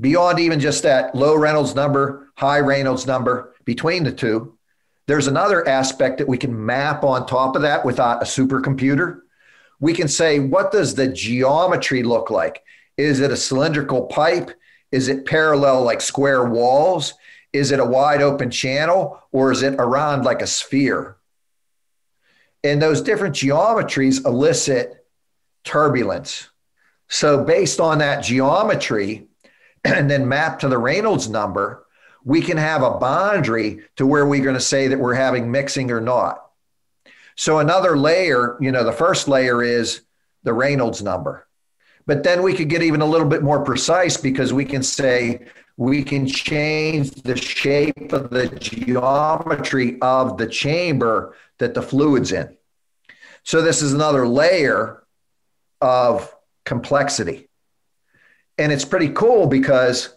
beyond even just that low Reynolds number, high Reynolds number, between the two, there's another aspect that we can map on top of that without a supercomputer. We can say, what does the geometry look like? Is it a cylindrical pipe? Is it parallel like square walls? Is it a wide open channel? Or is it around like a sphere? And those different geometries elicit turbulence. So based on that geometry and then map to the Reynolds number, we can have a boundary to where we're going to say that we're having mixing or not. So another layer, you know, the first layer is the Reynolds number. But then we could get even a little bit more precise because we can say we can change the shape of the geometry of the chamber that the fluid's in. So this is another layer of complexity. And it's pretty cool because,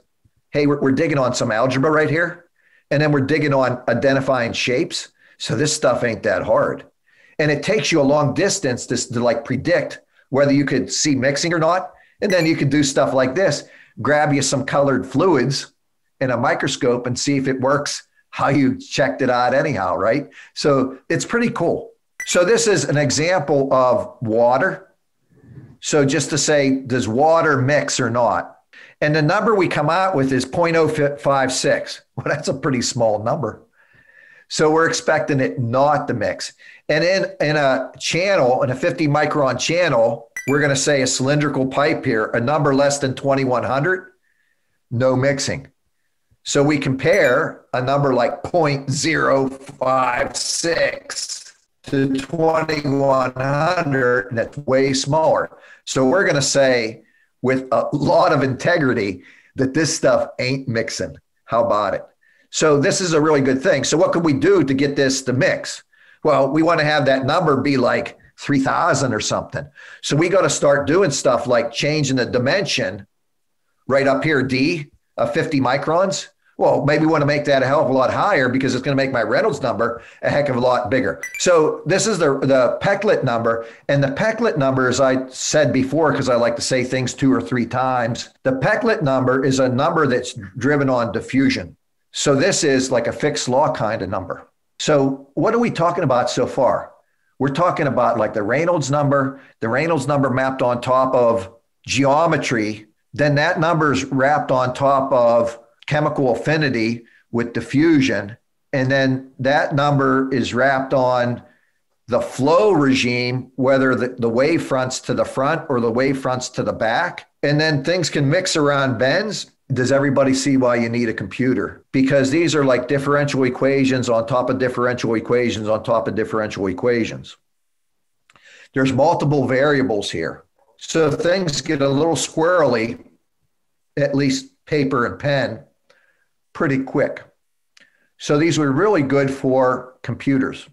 hey, we're digging on some algebra right here. And then we're digging on identifying shapes. So this stuff ain't that hard. And it takes you a long distance to like predict whether you could see mixing or not. And then you could do stuff like this, grab you some colored fluids in a microscope and see if it works how you checked it out anyhow, right? So it's pretty cool. So this is an example of water. So just to say, does water mix or not? And the number we come out with is 0.056. Well, that's a pretty small number. So we're expecting it not to mix. And in a channel, in a 50 micron channel, we're going to say a cylindrical pipe here, a number less than 2100, no mixing. So we compare a number like 0.056 to 2100, and that's way smaller. So we're going to say with a lot of integrity that this stuff ain't mixing. How about it? So this is a really good thing. So what could we do to get this to mix? Well, we want to have that number be like 3,000 or something. So we got to start doing stuff like changing the dimension right up here, D, of 50 microns. Well, maybe we want to make that a hell of a lot higher because it's going to make my Reynolds number a heck of a lot bigger. So this is the Peclet number. And the Peclet number, as I said before, because I like to say things 2 or 3 times, the Peclet number is a number that's driven on diffusion. So this is like a Fick's law kind of number. So what are we talking about so far? We're talking about like the Reynolds number mapped on top of geometry, then that number is wrapped on top of chemical affinity with diffusion, and then that number is wrapped on the flow regime, whether the wave fronts to the front or the wave fronts to the back. And then things can mix around bends. Does everybody see why you need a computer? Because these are like differential equations on top of differential equations on top of differential equations. There's multiple variables here. So things get a little squirrely, at least paper and pen, pretty quick. So these were really good for computers.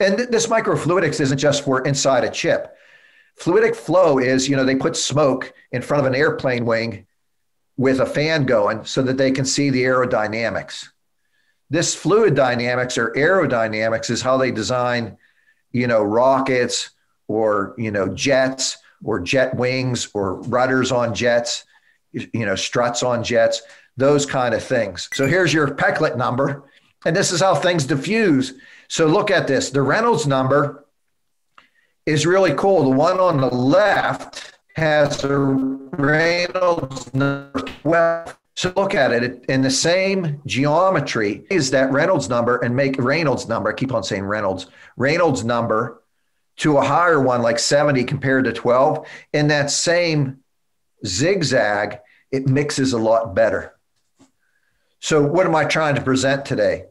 And this microfluidics isn't just for inside a chip. Fluidic flow is, you know, they put smoke in front of an airplane wing with a fan going so that they can see the aerodynamics. This fluid dynamics or aerodynamics is how they design, you know, rockets or, you know, jets or jet wings or rudders on jets, you know, struts on jets, those kind of things. So here's your Peclet number, and this is how things diffuse. So look at this. The Reynolds number is really cool. The one on the left has a Reynolds number 12. So look at it in the same geometry is that Reynolds number and make Reynolds number. I keep on saying Reynolds number to a higher one like 70 compared to 12. In that same zigzag, it mixes a lot better. So what am I trying to present today?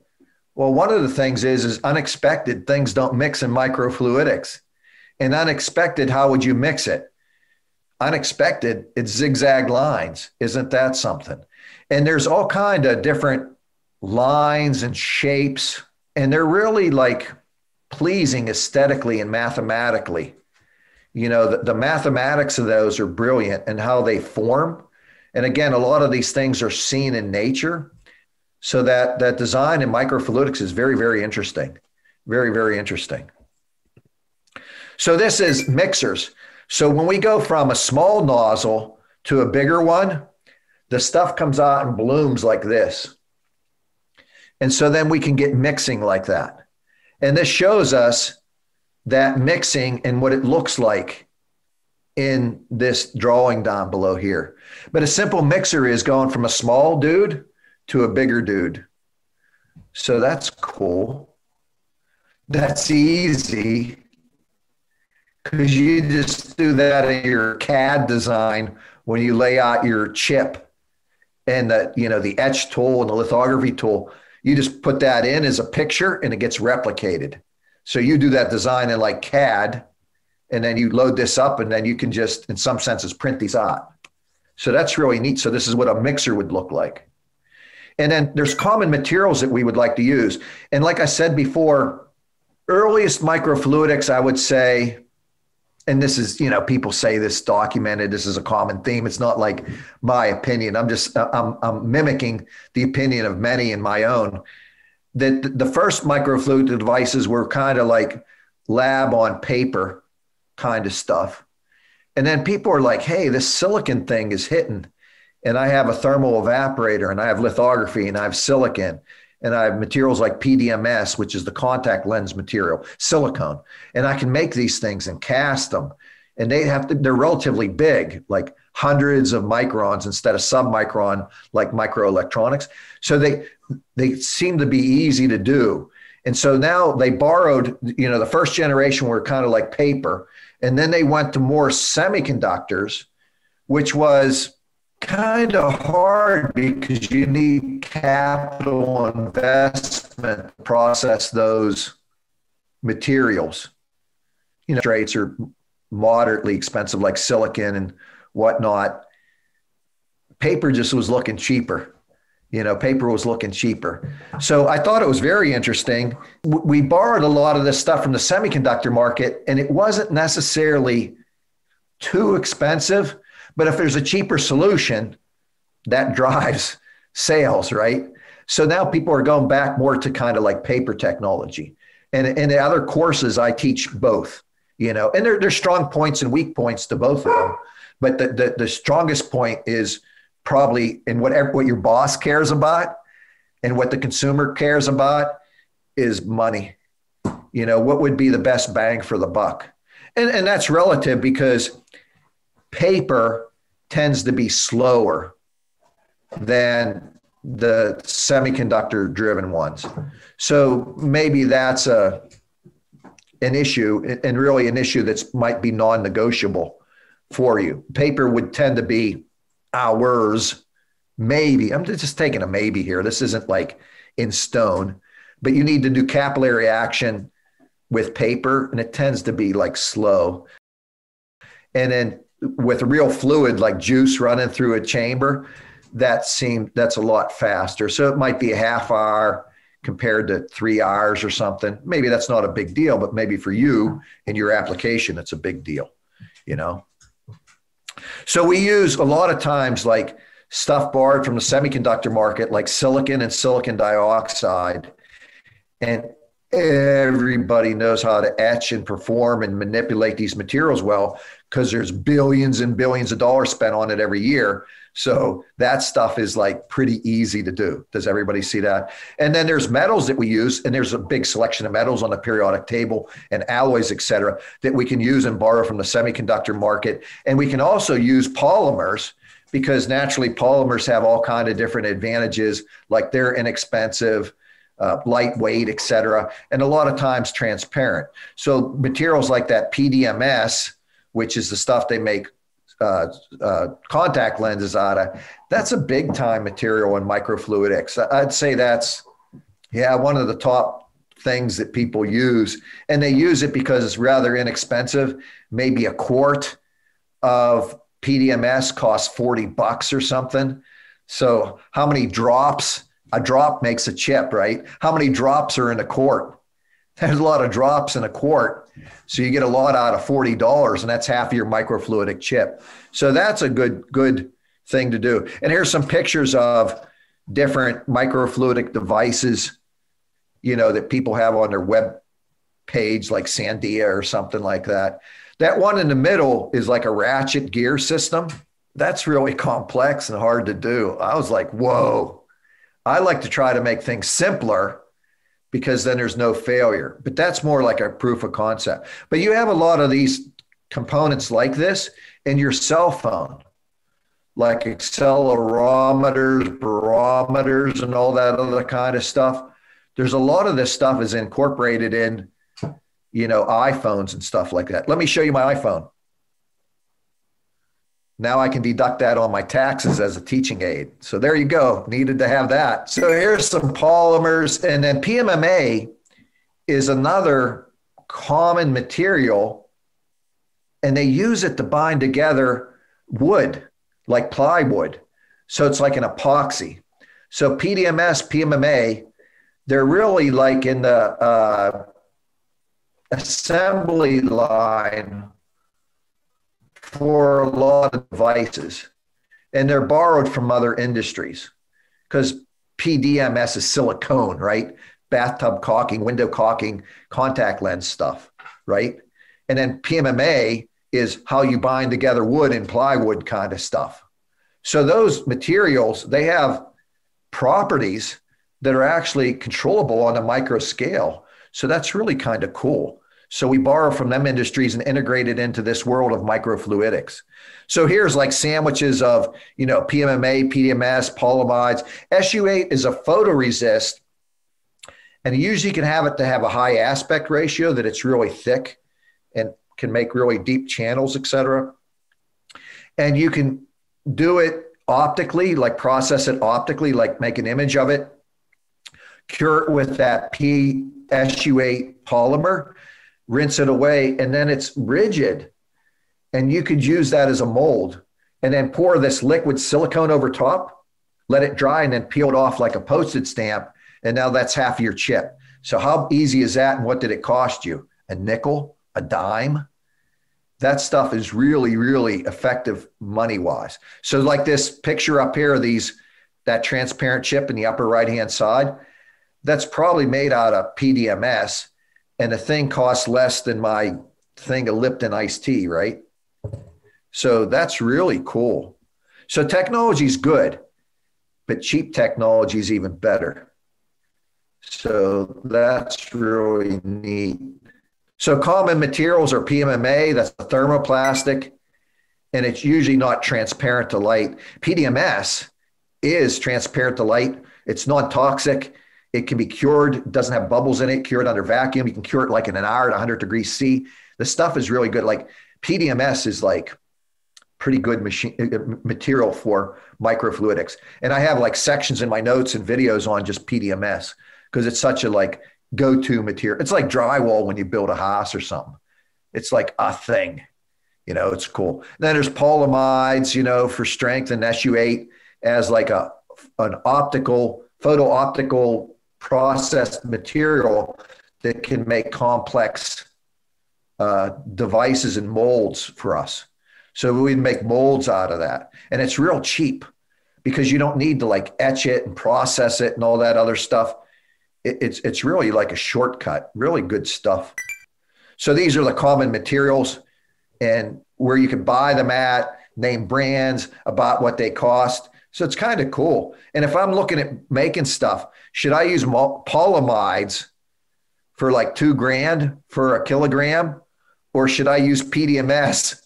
Well, one of the things is unexpected things don't mix in microfluidics. And unexpected, how would you mix it? Unexpected, it's zigzag lines. Isn't that something? And there's all kind of different lines and shapes, and they're really like pleasing aesthetically and mathematically. You know, the mathematics of those are brilliant and how they form. And again, a lot of these things are seen in nature. So that design in microfluidics is very, very interesting. Very, very interesting. So this is mixers. So when we go from a small nozzle to a bigger one, the stuff comes out and blooms like this. And so then we can get mixing like that. And this shows us that mixing and what it looks like in this drawing down below here. But a simple mixer is going from a small dude to a bigger dude. So that's cool. That's easy. Because you just do that in your CAD design when you lay out your chip and the, you know, the etch tool and the lithography tool, you just put that in as a picture and it gets replicated. So you do that design in like CAD and then you load this up and then you can just, in some senses, print these out. So that's really neat. So this is what a mixer would look like. And then there's common materials that we would like to use. And like I said before, earliest microfluidics, I would say, and this is, you know, people say this documented, this is a common theme. It's not like my opinion. I'm just, I'm mimicking the opinion of many in my own, that the first microfluidic devices were kind of like lab on paper kind of stuff. And then people are like, hey, this silicon thing is hitting. And I have a thermal evaporator, and I have lithography, and I have silicon, and I have materials like PDMS, which is the contact lens material, silicone. And I can make these things and cast them. And they have to, they're relatively big, like hundreds of microns instead of submicron, like microelectronics. So they seem to be easy to do. And so now they borrowed, you know, the first generation were kind of like paper. And then they went to more semiconductors, which was kind of hard because you need capital investment to process those materials. You know, rates are moderately expensive, like silicon and whatnot. Paper just was looking cheaper. You know, paper was looking cheaper. So I thought it was very interesting. We borrowed a lot of this stuff from the semiconductor market, and it wasn't necessarily too expensive. But if there's a cheaper solution, that drives sales, right? So now people are going back more to kind of like paper technology. And in the other courses, I teach both, you know, and there's strong points and weak points to both of them. But the strongest point is probably in whatever, what your boss cares about and what the consumer cares about is money. You know, what would be the best bang for the buck? And that's relative because paper tends to be slower than the semiconductor driven ones. So maybe that's an issue, and really an issue that's might be non-negotiable for you. Paper would tend to be hours, maybe. I'm just taking a maybe here. This isn't like in stone, but you need to do capillary action with paper, and it tends to be like slow. And then with real fluid like juice running through a chamber, that's a lot faster. So it might be a half hour compared to 3 hours or something. Maybe that's not a big deal, but maybe for you and your application, it's a big deal, you know? So we use a lot of times like stuff borrowed from the semiconductor market, like silicon and silicon dioxide. And everybody knows how to etch and perform and manipulate these materials well, because there's billions and billions of dollars spent on it every year. So that stuff is like pretty easy to do. Does everybody see that? And then there's metals that we use, and there's a big selection of metals on the periodic table and alloys, et cetera, that we can use and borrow from the semiconductor market. And we can also use polymers, because naturally polymers have all kinds of different advantages, like they're inexpensive, lightweight, et cetera, and a lot of times transparent. So materials like that PDMS, which is the stuff they make contact lenses out of, that's a big time material in microfluidics. I'd say that's, yeah, one of the top things that people use. And they use it because it's rather inexpensive. Maybe a quart of PDMS costs $40 or something. So how many drops? A drop makes a chip, right? How many drops are in a quart? There's a lot of drops in a quart. So you get a lot out of $40, and that's half of your microfluidic chip. So that's a good thing to do. And here's some pictures of different microfluidic devices, you know, that people have on their web page, like Sandia or something like that. That one in the middle is like a ratchet gear system. That's really complex and hard to do. I was like, whoa. I like to try to make things simpler, because then there's no failure. But that's more like a proof of concept. But you have a lot of these components like this in your cell phone, like accelerometers, barometers, and all that other kind of stuff. There's a lot of this stuff is incorporated in, you know, iPhones and stuff like that. Let me show you my iPhone. Now I can deduct that on my taxes as a teaching aid. So there you go. Needed to have that. So here's some polymers. And then PMMA is another common material. And they use it to bind together wood, like plywood. So it's like an epoxy. So PDMS, PMMA, they're really like in the assembly line for a lot of devices, and they're borrowed from other industries because PDMS is silicone, right? Bathtub caulking, window caulking, contact lens stuff, right? And then PMMA is how you bind together wood and plywood kind of stuff. So those materials, they have properties that are actually controllable on a micro scale. So that's really kind of cool. So we borrow from them industries and integrate it into this world of microfluidics. So here's like sandwiches of, you know, PMMA, PDMS, polyamides. SU8 is a photoresist, and you usually can have it to have a high aspect ratio, that it's really thick and can make really deep channels, et cetera. And you can do it optically, like process it optically, like make an image of it, cure it with that SU8 polymer, rinse it away, and then it's rigid. And you could use that as a mold and then pour this liquid silicone over top, let it dry, and then peel it off like a postage stamp. And now that's half your chip. So how easy is that? And what did it cost you? A nickel, a dime? That stuff is really, really effective money-wise. So like this picture up here, that transparent chip in the upper right-hand side, that's probably made out of PDMS, and the thing costs less than my thing of Lipton iced tea, right? So that's really cool. So technology's good, but cheap technology is even better. So that's really neat. So common materials are PMMA, that's a thermoplastic, and it's usually not transparent to light. PDMS is transparent to light. It's non-toxic. It can be cured, doesn't have bubbles in it, cured under vacuum. You can cure it like in an hour at 100 degrees C. The stuff is really good. Like PDMS is like pretty good material for microfluidics. And I have like sections in my notes and videos on just PDMS because it's such a like go-to material. It's like drywall when you build a house or something. It's like a thing, you know, it's cool. And then there's polyamides, you know, for strength, and SU8 as like an optical, photo-optical processed material that can make complex devices and molds for us. So we make molds out of that. And it's real cheap because you don't need to like etch it and process it and all that other stuff. It's really like a shortcut, really good stuff. So these are the common materials and where you can buy them at, name brands, about what they cost. So it's kind of cool. And if I'm looking at making stuff, should I use polyamides for like $2 grand for a kilogram? Or should I use PDMS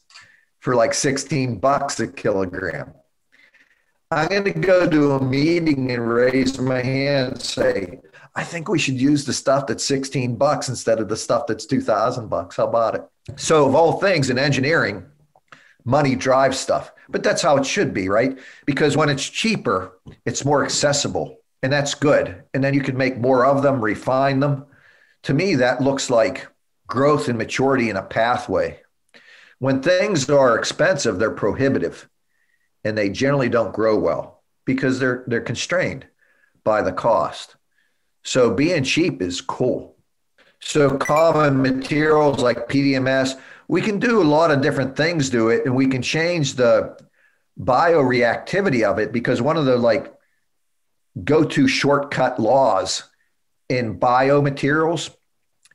for like 16 bucks a kilogram? I'm going to go to a meeting and raise my hand and say, I think we should use the stuff that's 16 bucks instead of the stuff that's 2,000 bucks. How about it? So of all things in engineering, money drives stuff. But that's how it should be, right? Because when it's cheaper, it's more accessible, and that's good. And then you can make more of them, refine them. To me, that looks like growth and maturity in a pathway. When things are expensive, they're prohibitive, and they generally don't grow well because they're constrained by the cost. So being cheap is cool. So common materials like PDMS, we can do a lot of different things to it, and we can change the bioreactivity of it, because one of the like go-to shortcut laws in biomaterials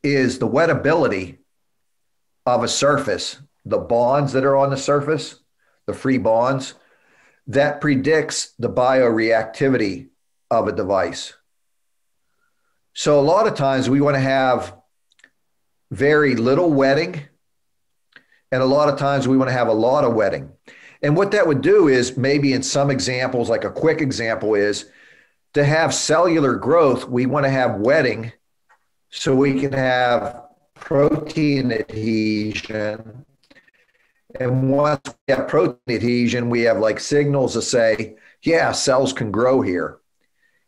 is the wettability of a surface, the bonds that are on the surface, the free bonds, that predicts the bioreactivity of a device. So a lot of times we want to have very little wetting, and a lot of times we want to have a lot of wetting. And what that would do is, maybe in some examples, like a quick example is, to have cellular growth, we want to have wetting so we can have protein adhesion. And once we have protein adhesion, we have like signals to say, yeah, cells can grow here.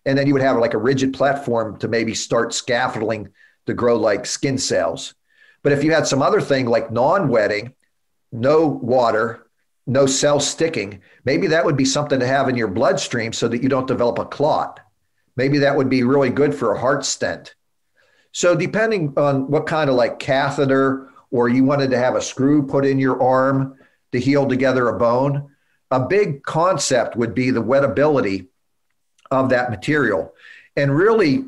And then you would have like a rigid platform to maybe start scaffolding to grow like skin cells. But if you had some other thing like non-wetting, no water, no cell sticking, maybe that would be something to have in your bloodstream so that you don't develop a clot. Maybe that would be really good for a heart stent. So depending on what kind of like catheter, or you wanted to have a screw put in your arm to heal together a bone. A big concept would be the wettability of that material. And really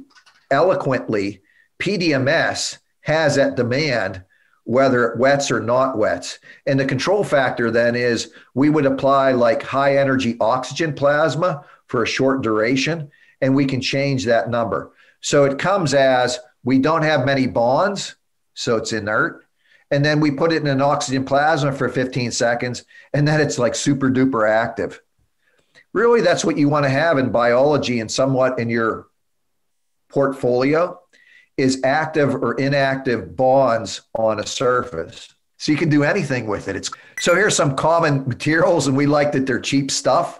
eloquently, PDMS has at demand whether it wets or not wets. And the control factor then is we would apply like high energy oxygen plasma for a short duration, and we can change that number. So it comes as we don't have many bonds, so it's inert. And then we put it in an oxygen plasma for 15 seconds, and then it's like super duper active. Really, that's what you want to have in biology and somewhat in your portfolio is active or inactive bonds on a surface. So you can do anything with it. So here's some common materials, and we like that they're cheap stuff.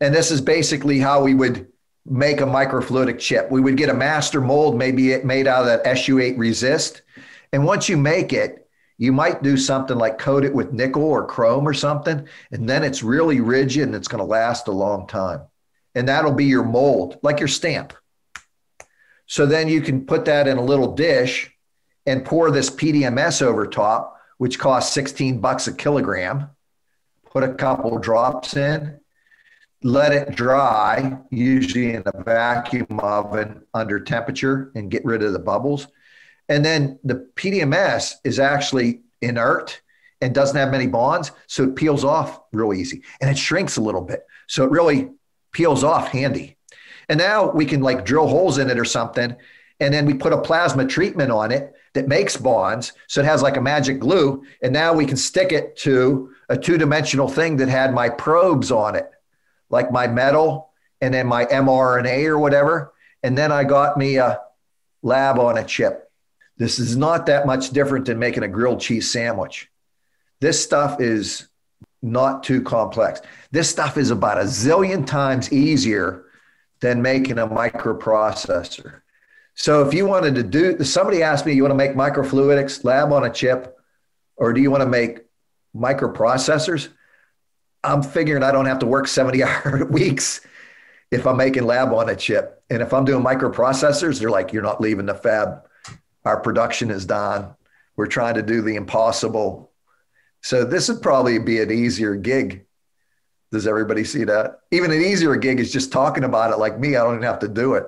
And this is basically how we would make a microfluidic chip. We would get a master mold, maybe it made out of that SU8 resist. And once you make it, you might do something like coat it with nickel or chrome or something, and then it's really rigid and it's going to last a long time. And that'll be your mold, like your stamp. So then you can put that in a little dish and pour this PDMS over top, which costs $16 a kilogram. Put a couple drops in, let it dry, usually in a vacuum oven under temperature, and get rid of the bubbles. And then the PDMS is actually inert and doesn't have many bonds, so it peels off real easy. And it shrinks a little bit, so it really peels off handy. And now we can like drill holes in it or something, and then we put a plasma treatment on it that makes bonds, so it has like a magic glue, and now we can stick it to a two-dimensional thing that had my probes on it, like my metal and then my mRNA or whatever, and then I got me a lab on a chip. This is not that much different than making a grilled cheese sandwich. This stuff is not too complex. This stuff is about a zillion times easier than making a microprocessor. So if you wanted to do, somebody asked me, you want to make microfluidics, lab on a chip, or do you want to make microprocessors? I'm figuring I don't have to work 70-hour weeks if I'm making lab on a chip. And if I'm doing microprocessors, they're like, you're not leaving the fab. Our production is done. We're trying to do the impossible. So this would probably be an easier gig. Does everybody see that? Even an easier gig is just talking about it like me. I don't even have to do it.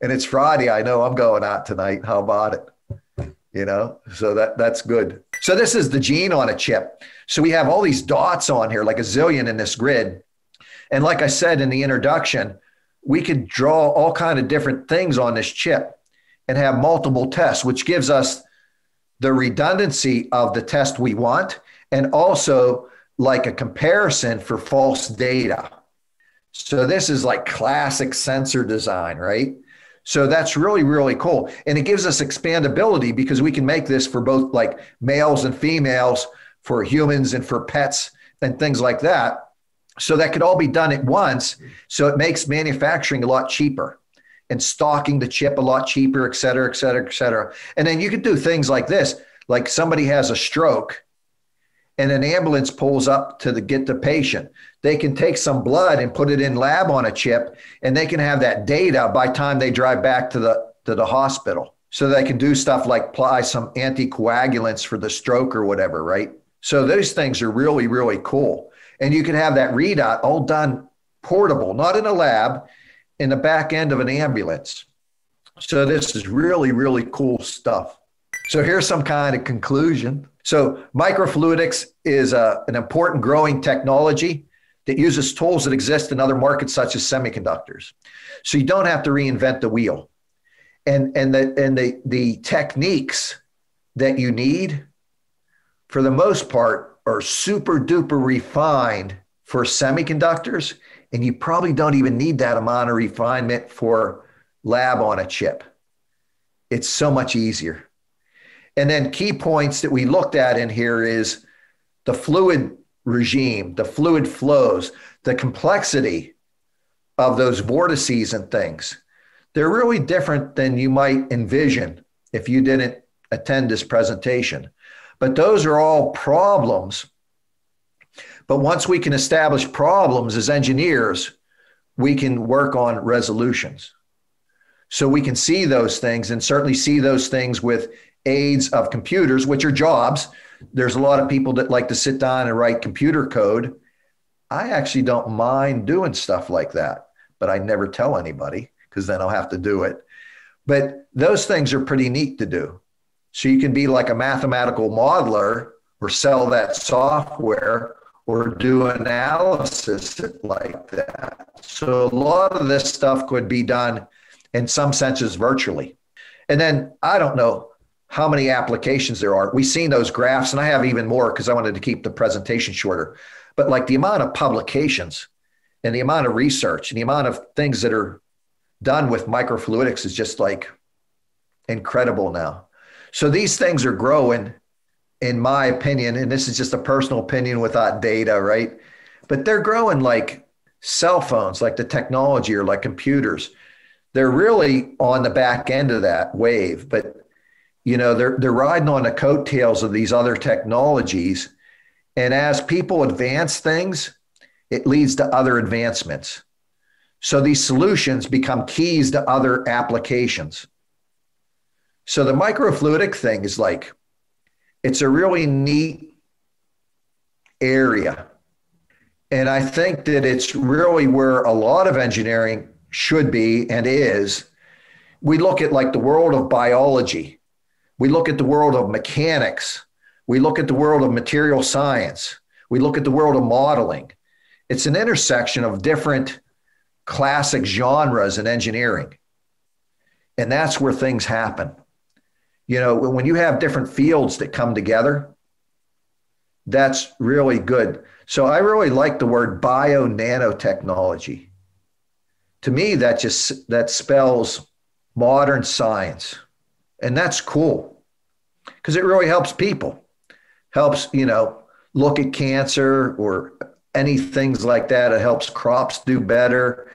And it's Friday. I know I'm going out tonight. How about it? You know, so that's good. So this is the gene on a chip. So we have all these dots on here, like a zillion in this grid. And like I said in the introduction, we could draw all kinds of different things on this chip and have multiple tests, which gives us the redundancy of the test we want, and also like a comparison for false data. So this is like classic sensor design, right? So that's really, really cool. And it gives us expandability because we can make this for both like males and females, for humans and for pets and things like that. So that could all be done at once. So it makes manufacturing a lot cheaper, and stocking the chip a lot cheaper, et cetera, et cetera, et cetera. And then you could do things like this, like somebody has a stroke and an ambulance pulls up to get the patient. They can take some blood and put it in lab on a chip, and they can have that data by the time they drive back to the hospital. So they can do stuff like apply some anticoagulants for the stroke or whatever, right? So those things are really, really cool. And you can have that readout all done portable, not in a lab, in the back end of an ambulance. So this is really, really cool stuff. So here's some kind of conclusion. So microfluidics is an important growing technology that uses tools that exist in other markets such as semiconductors. So you don't have to reinvent the wheel. And the techniques that you need, for the most part, are super duper refined for semiconductors. And you probably don't even need that amount of refinement for lab on a chip. It's so much easier. And then key points that we looked at in here is the fluid regime, the fluid flows, the complexity of those vortices and things. They're really different than you might envision if you didn't attend this presentation. But those are all problems. But once we can establish problems as engineers, we can work on resolutions. So we can see those things, and certainly see those things with aids of computers, which are jobs. There's a lot of people that like to sit down and write computer code. I actually don't mind doing stuff like that, but I never tell anybody because then I'll have to do it. But those things are pretty neat to do. So you can be like a mathematical modeler or sell that software or do analysis like that. So a lot of this stuff could be done in some senses virtually. And then I don't know how many applications there are. We've seen those graphs, and I have even more because I wanted to keep the presentation shorter. But like the amount of publications and the amount of research and the amount of things that are done with microfluidics is just like incredible now. So these things are growing, in my opinion, and this is just a personal opinion without data, right? But they're growing like cell phones, like the technology, or like computers. They're really on the back end of that wave, but you know, they're riding on the coattails of these other technologies. And as people advance things, it leads to other advancements. So these solutions become keys to other applications. So the microfluidic thing is like, it's a really neat area. And I think that it's really where a lot of engineering should be and is. We look at like the world of biology. We look at the world of mechanics. We look at the world of material science. We look at the world of modeling. It's an intersection of different classic genres in engineering. And that's where things happen. You know, when you have different fields that come together, that's really good. So I really like the word bio nanotechnology. To me, that spells modern science. And that's cool because it really helps people. Helps, you know, look at cancer or any things like that. It helps crops do better.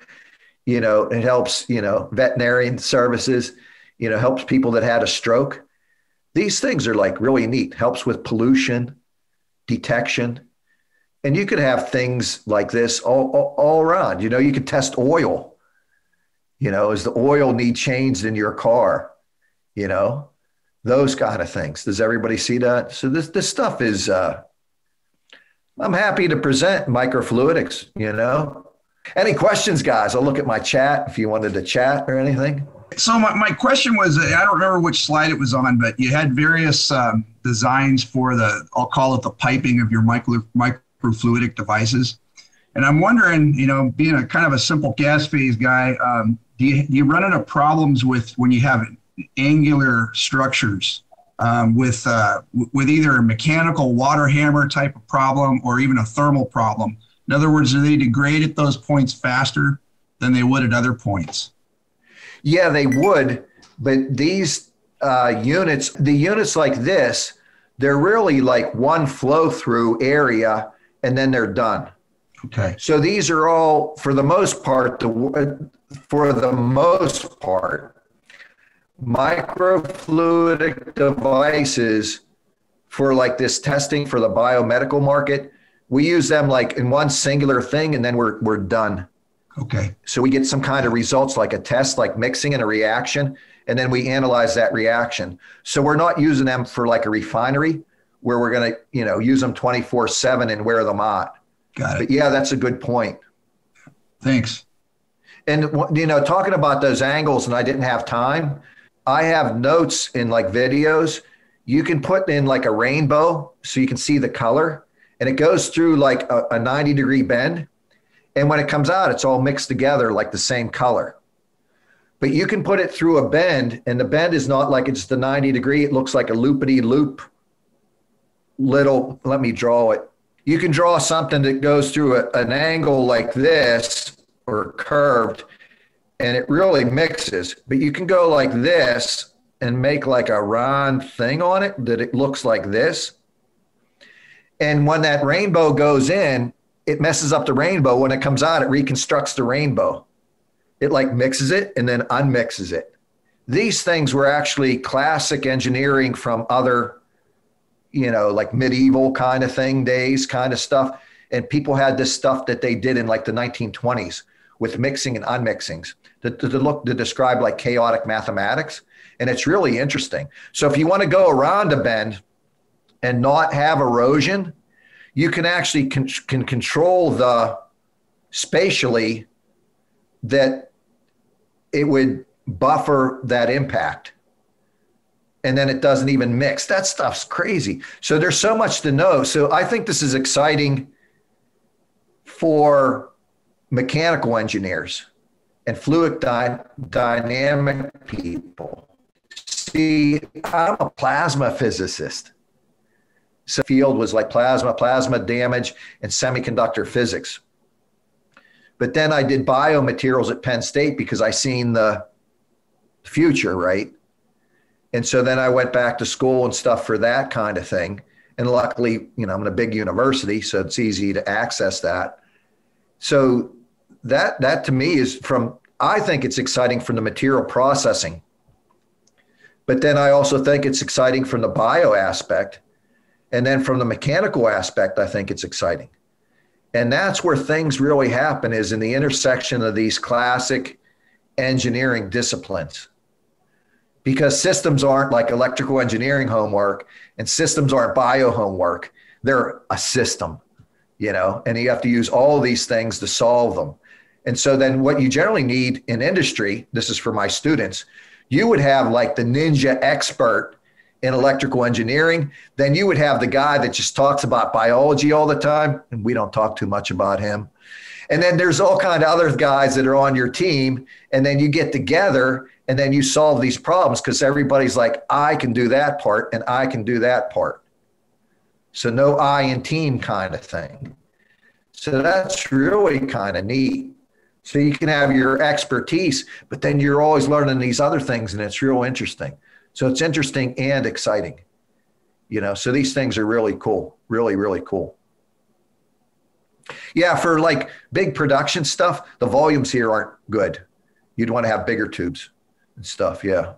You know, it helps, you know, veterinarian services, you know, helps people that had a stroke. These things are like really neat. Helps with pollution detection. And you could have things like this all around. You know, you could test oil. You know, is the oil need changed in your car? You know, those kind of things. Does everybody see that? So this stuff is, I'm happy to present microfluidics, you know. Any questions, guys? I'll look at my chat if you wanted to chat or anything. So my question was, I don't remember which slide it was on, but you had various designs for the, I'll call it the piping of your microfluidic devices. And I'm wondering, you know, being a kind of a simple gas phase guy, do you run into problems with when you have angular structures with either a mechanical water hammer type of problem or even a thermal problem? In other words, do they degrade at those points faster than they would at other points? Yeah, they would. But these units like this, they're really like one flow through area and then they're done. Okay. So these are all, for the most part, microfluidic devices for like this testing for the biomedical market. We use them like in one singular thing and then we're done. Okay. So we get some kind of results like a test, like mixing and a reaction, and then we analyze that reaction. So we're not using them for like a refinery where we're going to, you know, use them 24/7 and wear them out. Got it. But yeah, that's a good point. Thanks. And, you know, talking about those angles, and I didn't have time, I have notes in like videos. You can put in like a rainbow so you can see the color, and it goes through like a 90-degree bend. And when it comes out, it's all mixed together like the same color. But you can put it through a bend, and the bend is not like it's the 90-degree. It looks like a loopity-loop little, let me draw it. You can draw something that goes through an angle like this or curved, and it really mixes. But you can go like this and make like a round thing on it that it looks like this. And when that rainbow goes in, it messes up the rainbow. When it comes out, it reconstructs the rainbow. It like mixes it and then unmixes it. These things were actually classic engineering from other, you know, like medieval kind of thing, days kind of stuff. And people had this stuff that they did in like the 1920s with mixing and unmixings to describe like chaotic mathematics. And it's really interesting. So if you want to go around a bend and not have erosion, you can actually can control the spatially that it would buffer that impact. And then it doesn't even mix. That stuff's crazy. So there's so much to know. So I think this is exciting for mechanical engineers and fluid dynamic people. See, I'm a plasma physicist. So field was like plasma damage, and semiconductor physics. But then I did biomaterials at Penn State because I seen the future, right? And so then I went back to school and stuff for that kind of thing. And luckily, you know, I'm in a big university, so it's easy to access that. So that to me is I think it's exciting from the material processing. But then I also think it's exciting from the bio aspect. And then from the mechanical aspect, I think it's exciting. And that's where things really happen, is in the intersection of these classic engineering disciplines. Because systems aren't like electrical engineering homework, and systems aren't bio homework. They're a system, you know, and you have to use all these things to solve them. And so then what you generally need in industry, this is for my students, you would have like the ninja expert in electrical engineering, then you would have the guy that just talks about biology all the time, and we don't talk too much about him. And then there's all kind of other guys that are on your team, and then you get together and then you solve these problems because everybody's like, I can do that part and I can do that part. So no I in team kind of thing. So that's really kind of neat. So you can have your expertise, but then you're always learning these other things, and it's real interesting. So it's interesting and exciting, you know, so these things are really cool, really, really cool. Yeah, for like big production stuff, the volumes here aren't good. You'd want to have bigger tubes and stuff, yeah.